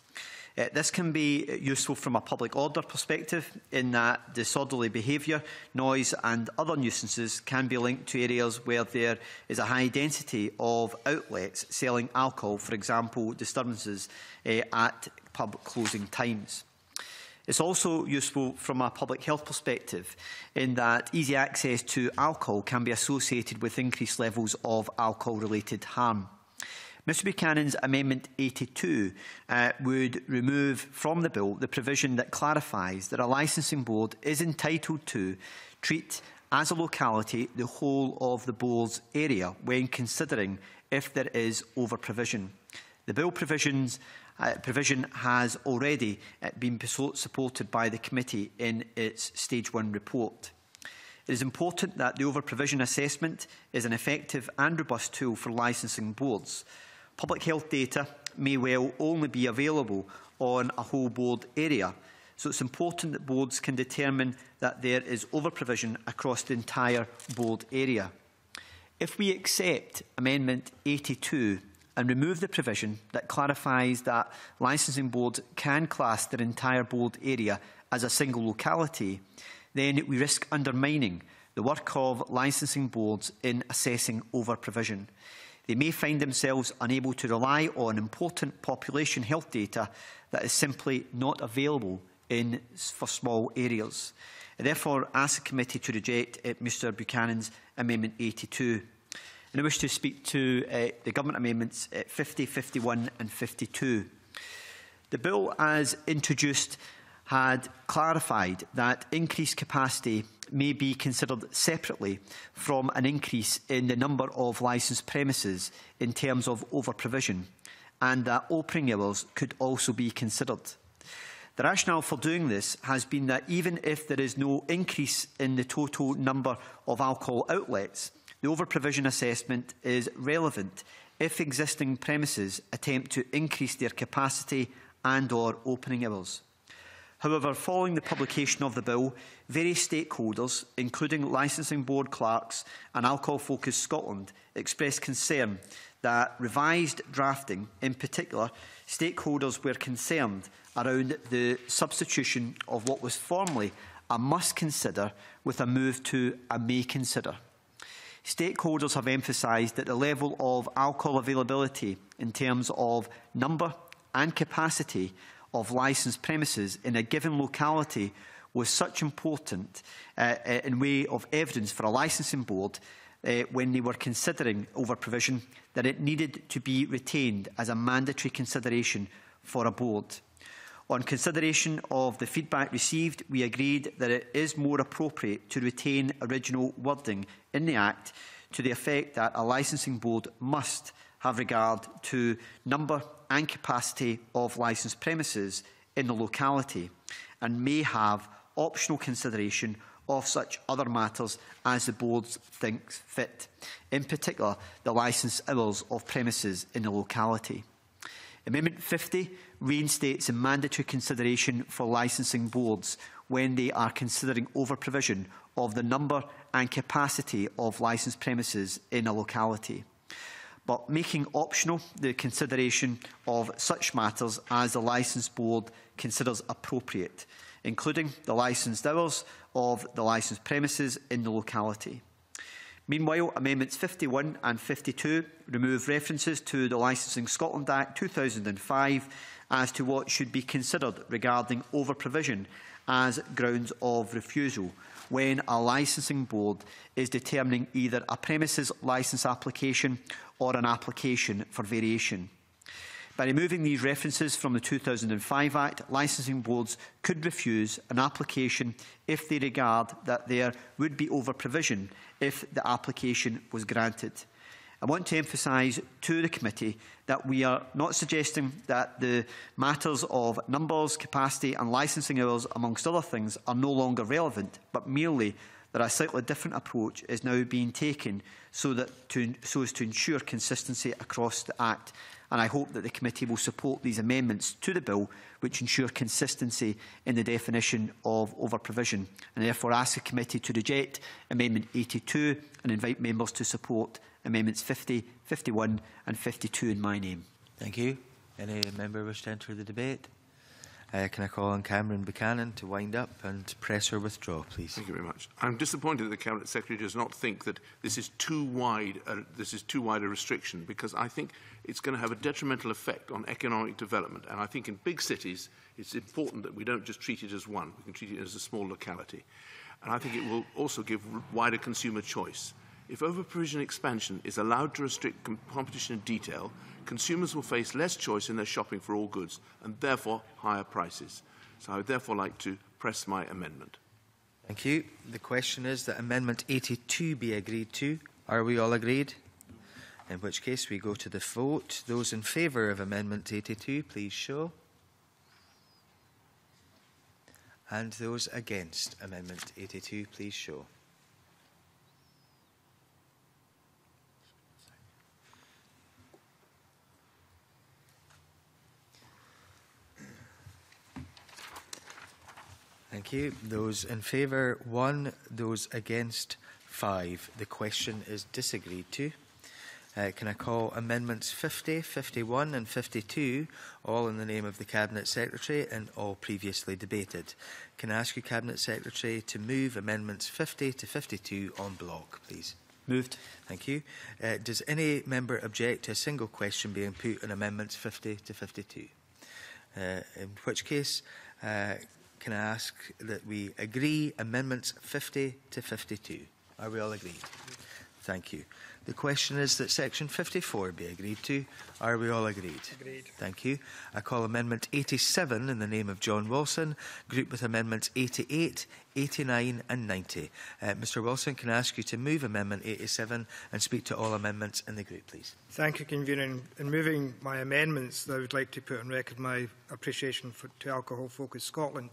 Uh, this can be useful from a public order perspective, in that disorderly behaviour, noise and other nuisances can be linked to areas where there is a high density of outlets selling alcohol, for example, disturbances uh, at pub closing times. It's also useful from a public health perspective, in that easy access to alcohol can be associated with increased levels of alcohol-related harm. Mr Buchanan's Amendment eighty-two uh, would remove from the bill the provision that clarifies that a licensing board is entitled to treat as a locality the whole of the board's area when considering if there is overprovision. The bill provisions, uh, provision has already uh, been supported by the committee in its Stage one report. It is important that the overprovision assessment is an effective and robust tool for licensing boards. Public health data may well only be available on a whole board area, so it is important that boards can determine that there is overprovision across the entire board area. If we accept Amendment eighty-two and remove the provision that clarifies that licensing boards can class their entire board area as a single locality, then we risk undermining the work of licensing boards in assessing overprovision. They may find themselves unable to rely on important population health data that is simply not available in, for small areas. I therefore ask the committee to reject uh, Mr Buchanan's Amendment eighty-two. And I wish to speak to uh, the Government Amendments uh, fifty, fifty-one and fifty-two. The bill as introduced had clarified that increased capacity may be considered separately from an increase in the number of licensed premises in terms of overprovision, and that opening hours could also be considered. The rationale for doing this has been that even if there is no increase in the total number of alcohol outlets, the overprovision assessment is relevant if existing premises attempt to increase their capacity and or opening hours. However, following the publication of the bill, various stakeholders, including licensing board clerks and Alcohol Focus Scotland, expressed concern that revised drafting, in particular, stakeholders were concerned around the substitution of what was formerly a must consider with a move to a may consider. Stakeholders have emphasised that the level of alcohol availability in terms of number and capacity of licensed premises in a given locality was such important uh, in way of evidence for a licensing board uh, when they were considering overprovision that it needed to be retained as a mandatory consideration for a board. On consideration of the feedback received, we agreed that it is more appropriate to retain original wording in the Act to the effect that a licensing board must have regard to number and capacity of licensed premises in the locality and may have optional consideration of such other matters as the board thinks fit, in particular the licence hours of premises in the locality. Amendment fifty reinstates a mandatory consideration for licensing boards when they are considering over-provision of the number and capacity of licensed premises in a locality, but making optional the consideration of such matters as the licence board considers appropriate, including the licensed hours of the licensed premises in the locality. Meanwhile, Amendments fifty-one and fifty-two remove references to the Licensing Scotland Act two thousand five as to what should be considered regarding over-provision as grounds of refusal when a licensing board is determining either a premises licence application or an application for variation. By removing these references from the two thousand five Act, licensing boards could refuse an application if they regard that there would be over-provision if the application was granted. I want to emphasise to the committee that we are not suggesting that the matters of numbers, capacity and licensing hours, amongst other things, are no longer relevant, but merely that a slightly different approach is now being taken so, that to, so as to ensure consistency across the Act. And I hope that the committee will support these amendments to the bill, which ensure consistency in the definition of over-provision, and therefore ask the committee to reject Amendment eighty-two and invite members to support Amendments fifty, fifty-one and fifty-two in my name. Thank you. Any member wish to enter the debate? Uh, can I call on Cameron Buchanan to wind up and press or withdraw, please? Thank you very much. I'm disappointed that the Cabinet Secretary does not think that this is too wide. Uh, this is too wide a restriction, because I think it's going to have a detrimental effect on economic development. And I think in big cities, it's important that we don't just treat it as one. We can treat it as a small locality. And I think it will also give wider consumer choice. If over-provision expansion is allowed to restrict com competition in detail, consumers will face less choice in their shopping for all goods and therefore higher prices. So I would therefore like to press my amendment. Thank you. The question is that Amendment eighty-two be agreed to. Are we all agreed? In which case we go to the vote. Those in favour of Amendment eighty-two, please show. And those against Amendment eighty-two, please show. Thank you. Those in favour, one. Those against, five. The question is disagreed to. Uh, can I call Amendments fifty, fifty-one and fifty-two, all in the name of the Cabinet Secretary and all previously debated? Can I ask you, Cabinet Secretary, to move Amendments fifty to fifty-two en bloc, please? Moved. Thank you. Uh, does any member object to a single question being put on Amendments fifty to fifty-two? Uh, in which case, uh, can I ask that we agree Amendments fifty to fifty-two? Are we all agreed? Thank you. The question is that Section fifty-four be agreed to. Are we all agreed? Agreed. Thank you. I call Amendment eighty-seven in the name of John Wilson, grouped with Amendments eighty-eight, eighty-nine and ninety. Uh, Mr Wilson, can I ask you to move Amendment eighty-seven and speak to all amendments in the group, please? Thank you, Convener. In moving my amendments, I would like to put on record my appreciation for, to Alcohol Focus Scotland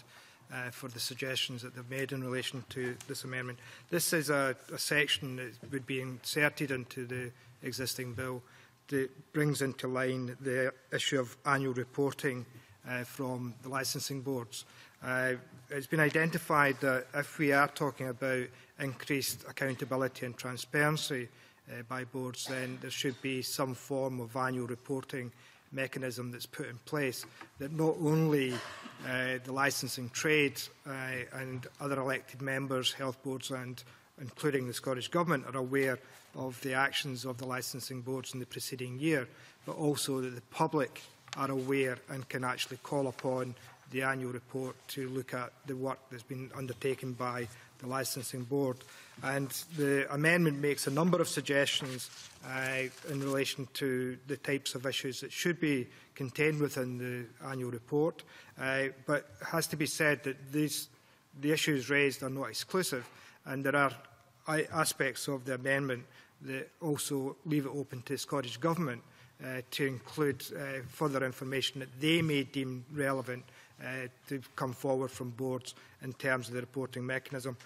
uh, for the suggestions that they've made in relation to this amendment. This is a, a section that would be inserted into the existing bill that brings into line the issue of annual reporting uh, from the licensing boards. Uh, it's been identified that if we are talking about increased accountability and transparency uh, by boards, then there should be some form of annual reporting mechanism that's put in place that not only uh, the licensing trade uh, and other elected members, health boards and including the Scottish Government are aware of the actions of the licensing boards in the preceding year, but also that the public are aware and can actually call upon the annual report to look at the work that's been undertaken by the licensing board. And the amendment makes a number of suggestions uh, in relation to the types of issues that should be contained within the annual report. Uh, but it has to be said that these, the issues raised are not exclusive, and there are aspects of the amendment that also leave it open to the Scottish Government uh, to include uh, further information that they may deem relevant uh, to come forward from boards in terms of the reporting mechanism.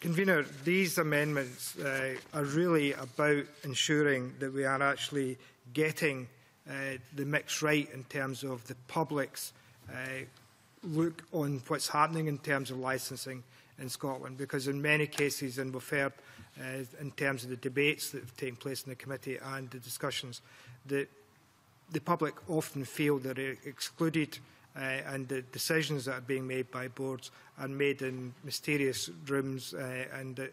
Convener, these amendments uh, are really about ensuring that we are actually getting uh, the mix right in terms of the public's uh, look on what's happening in terms of licensing in Scotland, because in many cases, and we've heard uh, in terms of the debates that have taken place in the committee and the discussions, that the public often feel that they're excluded uh, and the decisions that are being made by boards are made in mysterious rooms uh, and that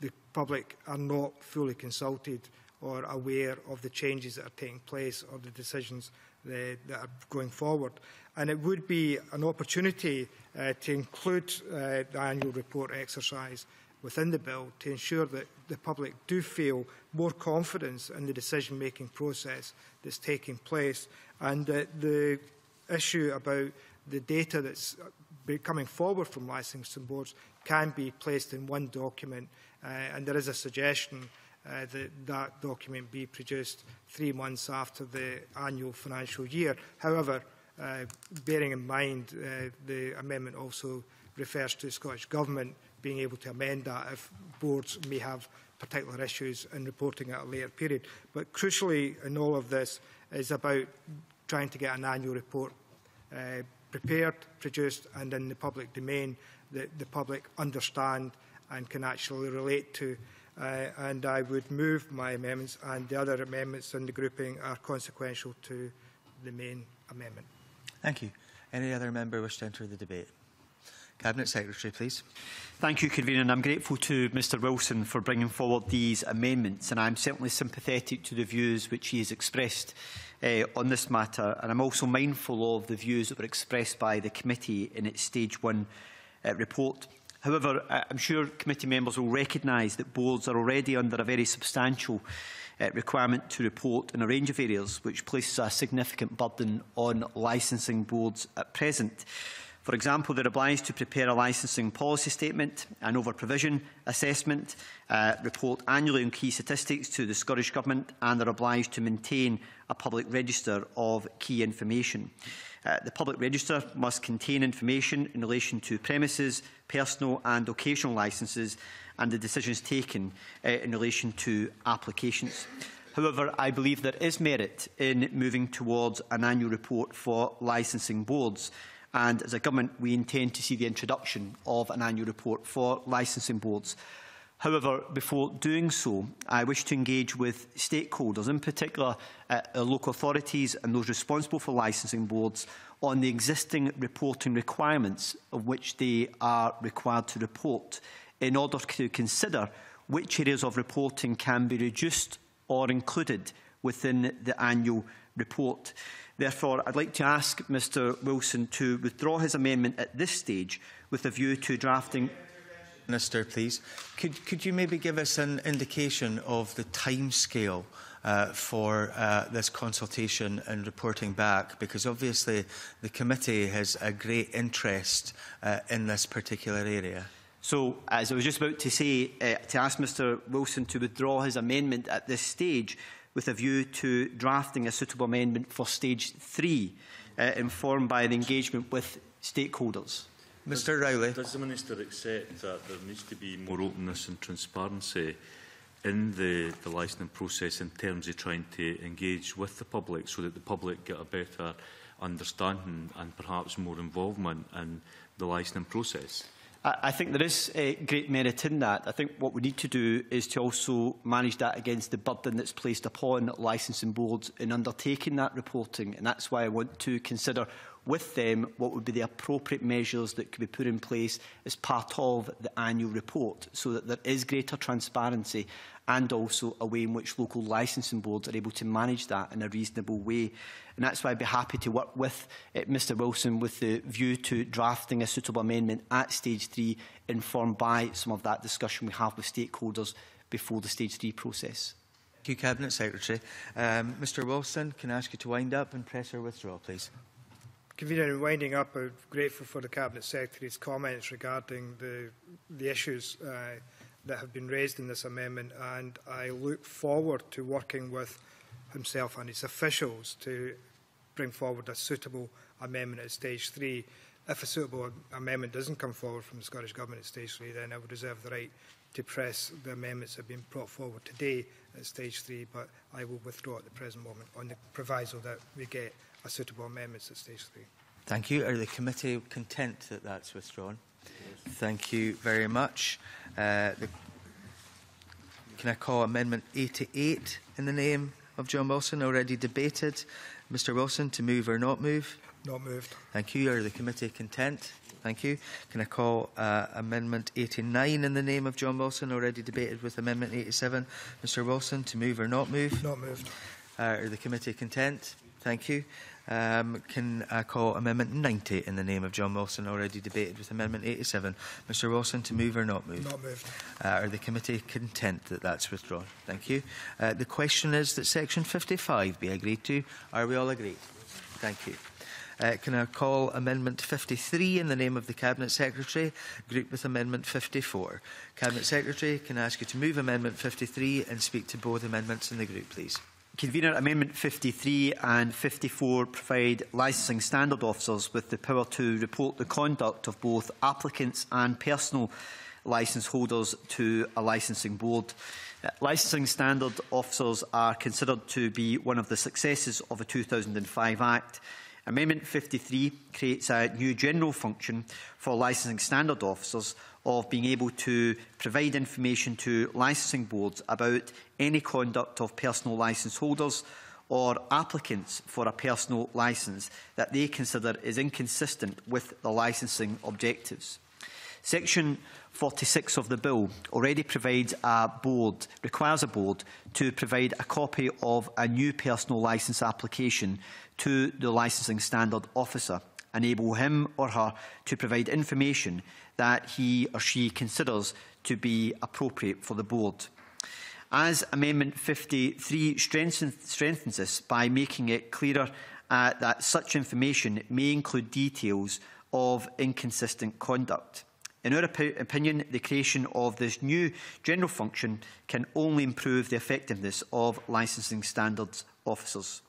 the public are not fully consulted or aware of the changes that are taking place or the decisions that are going forward. And it would be an opportunity uh, to include uh, the annual report exercise within the bill to ensure that the public do feel more confidence in the decision-making process that's taking place, and that the issue about the data that's coming forward from licensing boards can be placed in one document, uh, and there is a suggestion Uh, that that document be produced three months after the annual financial year. However, uh, bearing in mind uh, the amendment also refers to the Scottish Government being able to amend that if boards may have particular issues in reporting at a later period. But crucially in all of this is about trying to get an annual report uh, prepared, produced and in the public domain that the public understand and can actually relate to. Uh, and I would move my amendments, and the other amendments in the grouping are consequential to the main amendment. Thank you. Any other member wish to enter the debate? Cabinet Secretary, please. Thank you, Convener, and I'm grateful to Mr Wilson for bringing forward these amendments, and I'm certainly sympathetic to the views which he has expressed uh, on this matter, and I'm also mindful of the views that were expressed by the committee in its Stage one uh, report. However, I'm sure committee members will recognise that boards are already under a very substantial uh, requirement to report in a range of areas, which places a significant burden on licensing boards at present. For example, they are obliged to prepare a licensing policy statement, an over-provision assessment, uh, report annually on key statistics to the Scottish Government, and they are obliged to maintain a public register of key information. Uh, the public register must contain information in relation to premises, personal and occasional licences, and the decisions taken uh, in relation to applications. However, I believe there is merit in moving towards an annual report for licensing boards, and as a Government we intend to see the introduction of an annual report for licensing boards. However, before doing so, I wish to engage with stakeholders, in particular uh, local authorities and those responsible for licensing boards, on the existing reporting requirements of which they are required to report, in order to consider which areas of reporting can be reduced or included within the annual report. Therefore, I'd like to ask Mr Wilson to withdraw his amendment at this stage with a view to drafting... Minister, please, could, could you maybe give us an indication of the timescale uh, for uh, this consultation and reporting back? Because obviously the committee has a great interest uh, in this particular area. So, as I was just about to say, uh, to ask Mr Wilson to withdraw his amendment at this stage with a view to drafting a suitable amendment for Stage three, uh, informed by the engagement with stakeholders. Mister Rowley. Does the Minister accept that there needs to be more openness and transparency in the, the licensing process in terms of trying to engage with the public so that the public get a better understanding and perhaps more involvement in the licensing process? I, I think there is uh, great merit in that. I think what we need to do is to also manage that against the burden that's placed upon licensing boards in undertaking that reporting, and that's why I want to consider with them what would be the appropriate measures that could be put in place as part of the annual report, so that there is greater transparency and also a way in which local licensing boards are able to manage that in a reasonable way. And that's why I'd be happy to work with uh, Mr Wilson with the view to drafting a suitable amendment at Stage three, informed by some of that discussion we have with stakeholders before the Stage three process. Thank you, Cabinet Secretary. Um, Mr Wilson, can I ask you to wind up and press or withdraw, please? Convener, in winding up, I'm grateful for the Cabinet Secretary's comments regarding the, the issues uh, that have been raised in this amendment, and I look forward to working with himself and his officials to bring forward a suitable amendment at stage three. If a suitable amendment doesn't come forward from the Scottish Government at stage three, then I would reserve the right to press the amendments that have been brought forward today at stage three, but I will withdraw at the present moment on the proviso that we get a suitable amendments at stage three. Thank you. Are the committee content that that's withdrawn? Yes. Thank you very much. Uh, the, can I call Amendment eighty-eight in the name of John Wilson, already debated? Mr Wilson, to move or not move? Not moved. Thank you. Are the committee content? Thank you. Can I call uh, Amendment eighty-nine in the name of John Wilson, already debated with Amendment eighty-seven? Mr Wilson, to move or not move? Not moved. Uh, are the committee content? Thank you. Um, can I call Amendment ninety in the name of John Wilson, already debated with Amendment eighty-seven? Mr Wilson, to move or not move? Not moved. Uh, are the committee content that that's withdrawn? Thank you. Uh, the question is that Section fifty-five be agreed to. Are we all agreed? Thank you. Uh, can I call Amendment fifty-three in the name of the Cabinet Secretary, grouped with Amendment fifty-four? Cabinet Secretary, can I ask you to move Amendment fifty-three and speak to both amendments in the group, please? Convener, Amendment fifty-three and fifty-four provide licensing standard officers with the power to report the conduct of both applicants and personal licence holders to a licensing board. Uh, licensing standard officers are considered to be one of the successes of the two thousand five Act. Amendment fifty-three creates a new general function for licensing standard officers of being able to provide information to licensing boards about any conduct of personal licence holders or applicants for a personal licence that they consider is inconsistent with the licensing objectives. Section forty-six of the Bill already provides a board, requires a board to provide a copy of a new personal licence application to the licensing standard officer, enable him or her to provide information that he or she considers to be appropriate for the board. As Amendment fifty-three strengthens, strengthens this by making it clearer uh, that such information may include details of inconsistent conduct. In our op opinion, the creation of this new general function can only improve the effectiveness of licensing standards officers.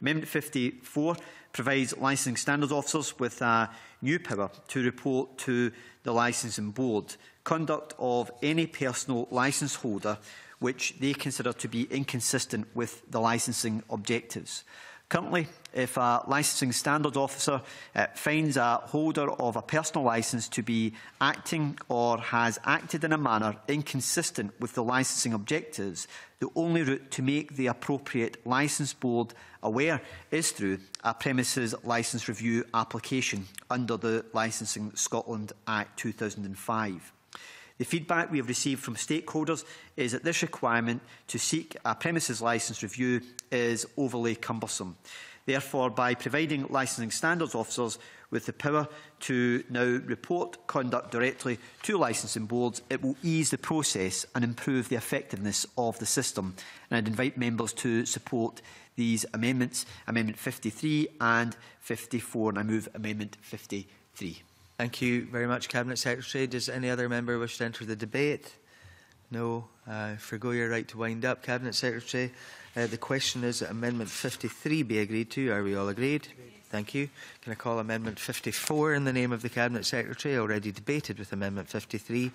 Amendment fifty-four provides licensing standards officers with a new power to report to the licensing board conduct of any personal licence holder which they consider to be inconsistent with the licensing objectives. Currently, if a licensing standards officer uh, finds a holder of a personal licence to be acting or has acted in a manner inconsistent with the licensing objectives, the only route to make the appropriate licence board aware is through a premises licence review application under the Licensing Scotland Act two thousand five. The feedback we have received from stakeholders is that this requirement to seek a premises licence review is overly cumbersome. Therefore, by providing licensing standards officers with the power to now report conduct directly to licensing boards, it will ease the process and improve the effectiveness of the system. And I'd invite members to support these amendments, Amendment fifty-three and fifty-four, and I move Amendment fifty-three. Thank you very much, Cabinet Secretary. Does any other member wish to enter the debate? No. Uh, forgo your right to wind up, Cabinet Secretary. Uh, the question is that Amendment fifty-three be agreed to. Are we all agreed? Yes. Thank you. Can I call Amendment fifty-four in the name of the Cabinet Secretary, already debated with Amendment fifty-three?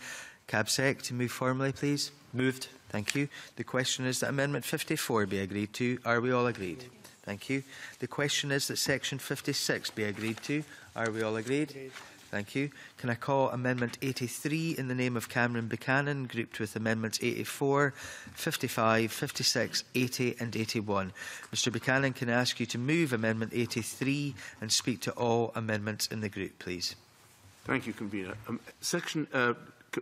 CabSec, to move formally, please. Moved. Thank you. The question is that Amendment fifty-four be agreed to. Are we all agreed? Yes. Thank you. The question is that Section fifty-six be agreed to. Are we all agreed? Yes. Thank you. Can I call Amendment eighty-three in the name of Cameron Buchanan, grouped with Amendments eighty-four, fifty-five, fifty-six, eighty and eighty-one? Mr Buchanan, can I ask you to move Amendment eighty-three and speak to all amendments in the group, please? Thank you, Convener. Um, section uh,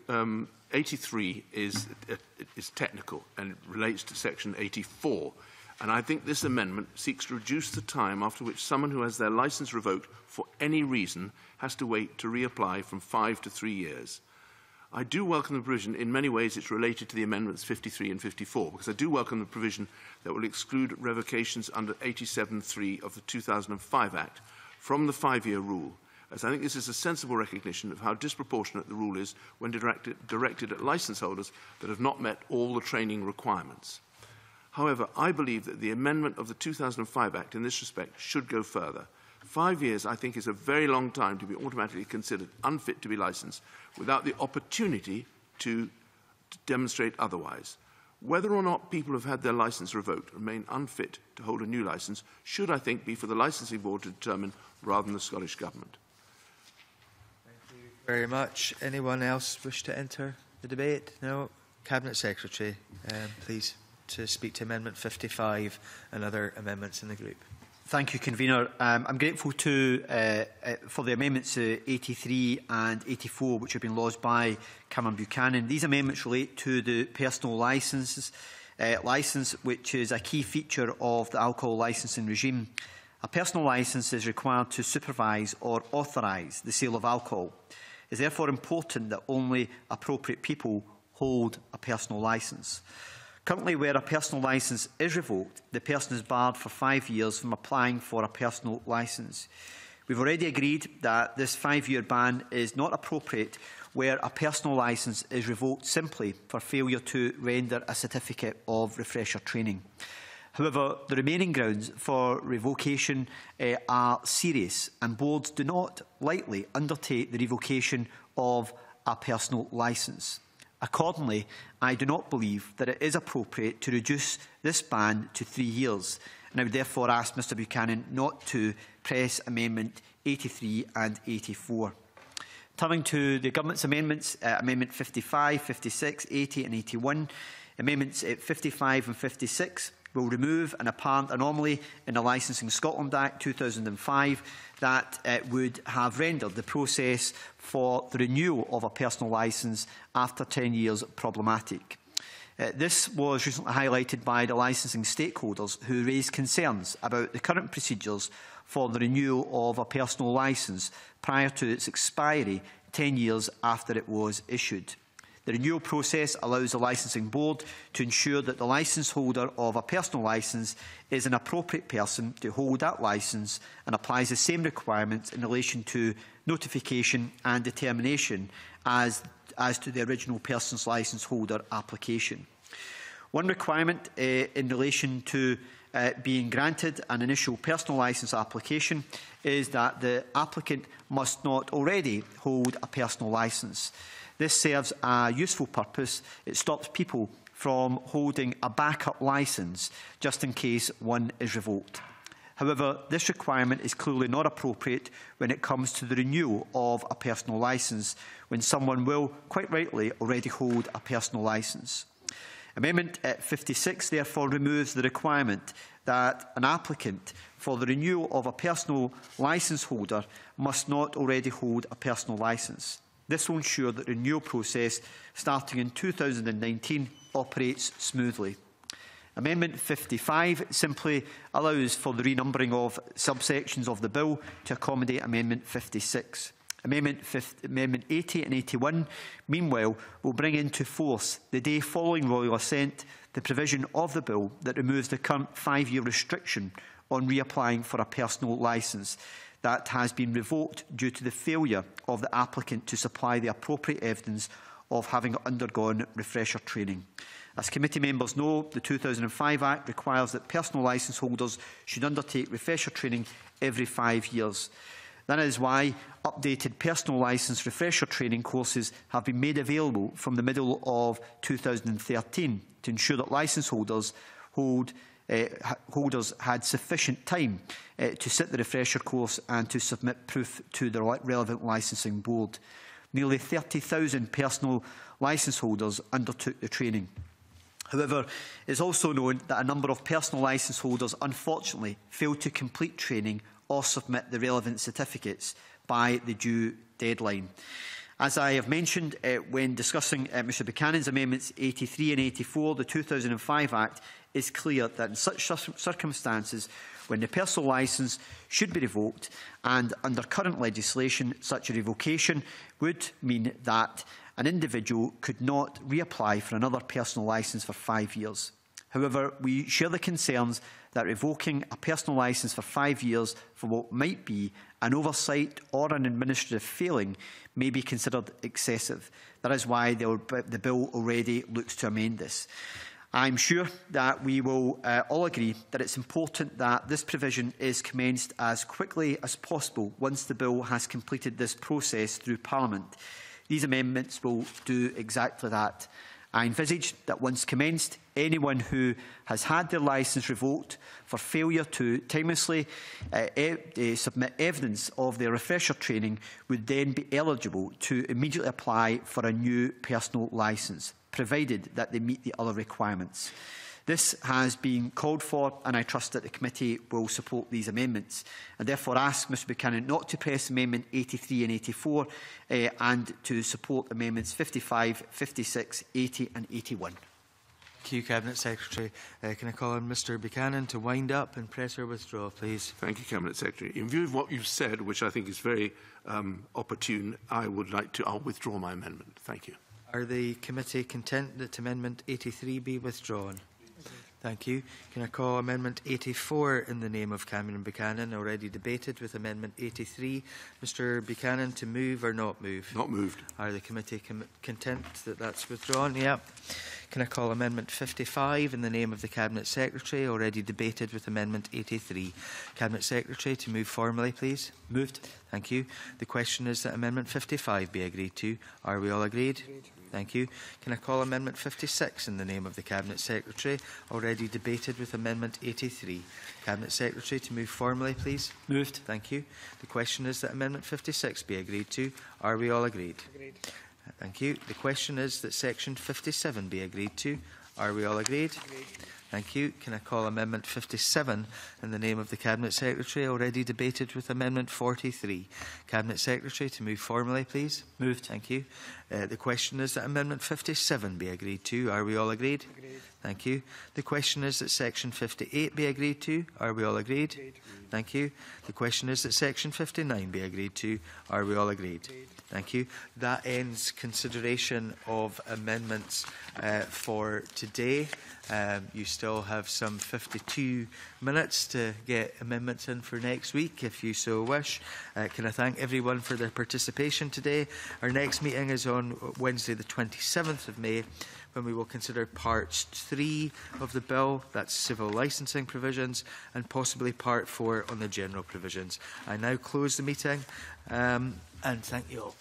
um, eighty-three is, uh, is technical and relates to Section eighty-four. And I think this amendment seeks to reduce the time after which someone who has their licence revoked for any reason has to wait to reapply from five to three years. I do welcome the provision. In many ways it's related to the amendments fifty-three and fifty-four, because I do welcome the provision that will exclude revocations under eighty-seven point three of the two thousand five Act from the five-year rule as I think this is a sensible recognition of how disproportionate the rule is when directed, directed at licence holders that have not met all the training requirements. However, I believe that the amendment of the two thousand five Act in this respect should go further. Five years, I think, is a very long time to be automatically considered unfit to be licensed without the opportunity to, to demonstrate otherwise. Whether or not people who have had their licence revoked remain unfit to hold a new licence should, I think, be for the Licensing Board to determine rather than the Scottish Government. Thank you very much. Anyone else wish to enter the debate? No? Cabinet Secretary, um, please, to speak to Amendment fifty-five and other amendments in the group. Thank you, Convener. Um, I'm grateful to, uh, uh, for the amendments uh, eighty-three and eighty-four, which have been lodged by Cameron Buchanan. These amendments relate to the personal licences, uh, licence, which is a key feature of the alcohol licensing regime. A personal licence is required to supervise or authorise the sale of alcohol. It is therefore important that only appropriate people hold a personal licence. Currently, where a personal licence is revoked, the person is barred for five years from applying for a personal licence. We've already agreed that this five-year ban is not appropriate where a personal licence is revoked simply for failure to render a certificate of refresher training. However, the remaining grounds for revocation uh, are serious, and boards do not lightly undertake the revocation of a personal licence. Accordingly, I do not believe that it is appropriate to reduce this ban to three years, and I would therefore ask Mr Buchanan not to press Amendment eighty-three and eighty-four. Turning to the Government's amendments, uh, Amendment fifty-five, fifty-six, eighty and eighty-one, Amendments fifty-five and fifty-six will remove an apparent anomaly in the Licensing Scotland Act two thousand five that uh, would have rendered the process for the renewal of a personal licence after ten years problematic. Uh, this was recently highlighted by the licensing stakeholders who raised concerns about the current procedures for the renewal of a personal licence prior to its expiry ten years after it was issued. The renewal process allows the Licensing Board to ensure that the licence holder of a personal licence is an appropriate person to hold that licence and applies the same requirements in relation to notification and determination as, as to the original person's licence holder application. One requirement uh, in relation to uh, being granted an initial personal licence application is that the applicant must not already hold a personal licence. This serves a useful purpose. It stops people from holding a backup licence just in case one is revoked. However, this requirement is clearly not appropriate when it comes to the renewal of a personal licence, when someone will, quite rightly, already hold a personal licence. Amendment fifty-six therefore removes the requirement that an applicant for the renewal of a personal licence holder must not already hold a personal licence. This will ensure that the renewal process, starting in two thousand nineteen, operates smoothly. Amendment fifty-five simply allows for the renumbering of subsections of the Bill to accommodate Amendment fifty-six. Amendment, Amendment eighty and eighty-one, meanwhile, will bring into force, the day following royal assent, the provision of the Bill that removes the current five-year restriction on reapplying for a personal licence that has been revoked due to the failure of the applicant to supply the appropriate evidence of having undergone refresher training. As committee members know, the two thousand five Act requires that personal licence holders should undertake refresher training every five years. That is why updated personal licence refresher training courses have been made available from the middle of two thousand thirteen to ensure that licence holders hold Uh, holders had sufficient time uh, to sit the refresher course and to submit proof to the relevant licensing board. Nearly thirty thousand personal licence holders undertook the training. However, it is also known that a number of personal licence holders unfortunately failed to complete training or submit the relevant certificates by the due deadline. As I have mentioned uh, when discussing uh, Mr Buchanan's amendments eighty-three and eighty-four, the two thousand five Act is clear that in such circumstances, when the personal licence should be revoked, and under current legislation, such a revocation would mean that an individual could not reapply for another personal licence for five years. However, we share the concerns that revoking a personal licence for five years for what might be an oversight or an administrative failing may be considered excessive. That is why the, the bill already looks to amend this. I am sure that we will uh, all agree that it is important that this provision is commenced as quickly as possible once the bill has completed this process through Parliament. These amendments will do exactly that. I envisage that once commenced, anyone who has had their licence revoked for failure to timelessly uh, e uh, submit evidence of their refresher training would then be eligible to immediately apply for a new personal licence, provided that they meet the other requirements. This has been called for, and I trust that the committee will support these amendments. I therefore ask Mr Buchanan not to press Amendment eighty-three and eighty-four uh, and to support Amendments fifty-five, fifty-six, eighty and eighty-one. Thank you, Cabinet Secretary. Uh, can I call on Mr Buchanan to wind up and press her withdrawal, please? Thank you, Cabinet Secretary. In view of what you've said, which I think is very um, opportune, I would like to I'll withdraw my amendment. Thank you. Are the committee content that Amendment eighty-three be withdrawn? Thank you. Can I call Amendment eighty-four in the name of Cameron Buchanan, already debated with Amendment eighty-three. Mr Buchanan, to move or not move? Not moved. Are the committee com content that that's withdrawn? Yep. Can I call Amendment fifty-five in the name of the Cabinet Secretary, already debated with Amendment eighty-three. Cabinet Secretary, to move formally, please. Moved. Thank you. The question is that Amendment fifty-five be agreed to. Are we all agreed? Agreed. Thank you. Can I call Amendment fifty-six in the name of the Cabinet Secretary, already debated with Amendment eighty-three. Cabinet Secretary, to move formally, please. Moved. Thank you. The question is that Amendment fifty-six be agreed to. Are we all agreed? Agreed. Thank you. The question is that Section fifty-seven be agreed to. Are we all agreed? Agreed. Thank you. Can I call Amendment fifty-seven in the name of the Cabinet Secretary, already debated with Amendment forty-three. Cabinet Secretary, to move formally, please. Moved. Thank you. Uh, the question is that Amendment fifty-seven be agreed to. Are we all agreed? Agreed. Thank you. The question is that Section fifty-eight be agreed to. Are we all agreed? Agreed. Thank you. The question is that Section fifty-nine be agreed to. Are we all agreed? Agreed. Thank you. That ends consideration of amendments uh, for today. Um, you still have some fifty-two minutes to get amendments in for next week, if you so wish. Uh, can I thank everyone for their participation today? Our next meeting is on Wednesday, the twenty-seventh of May, when we will consider Part three of the Bill, that's civil licensing provisions, and possibly Part four on the general provisions. I now close the meeting, um, and thank you all.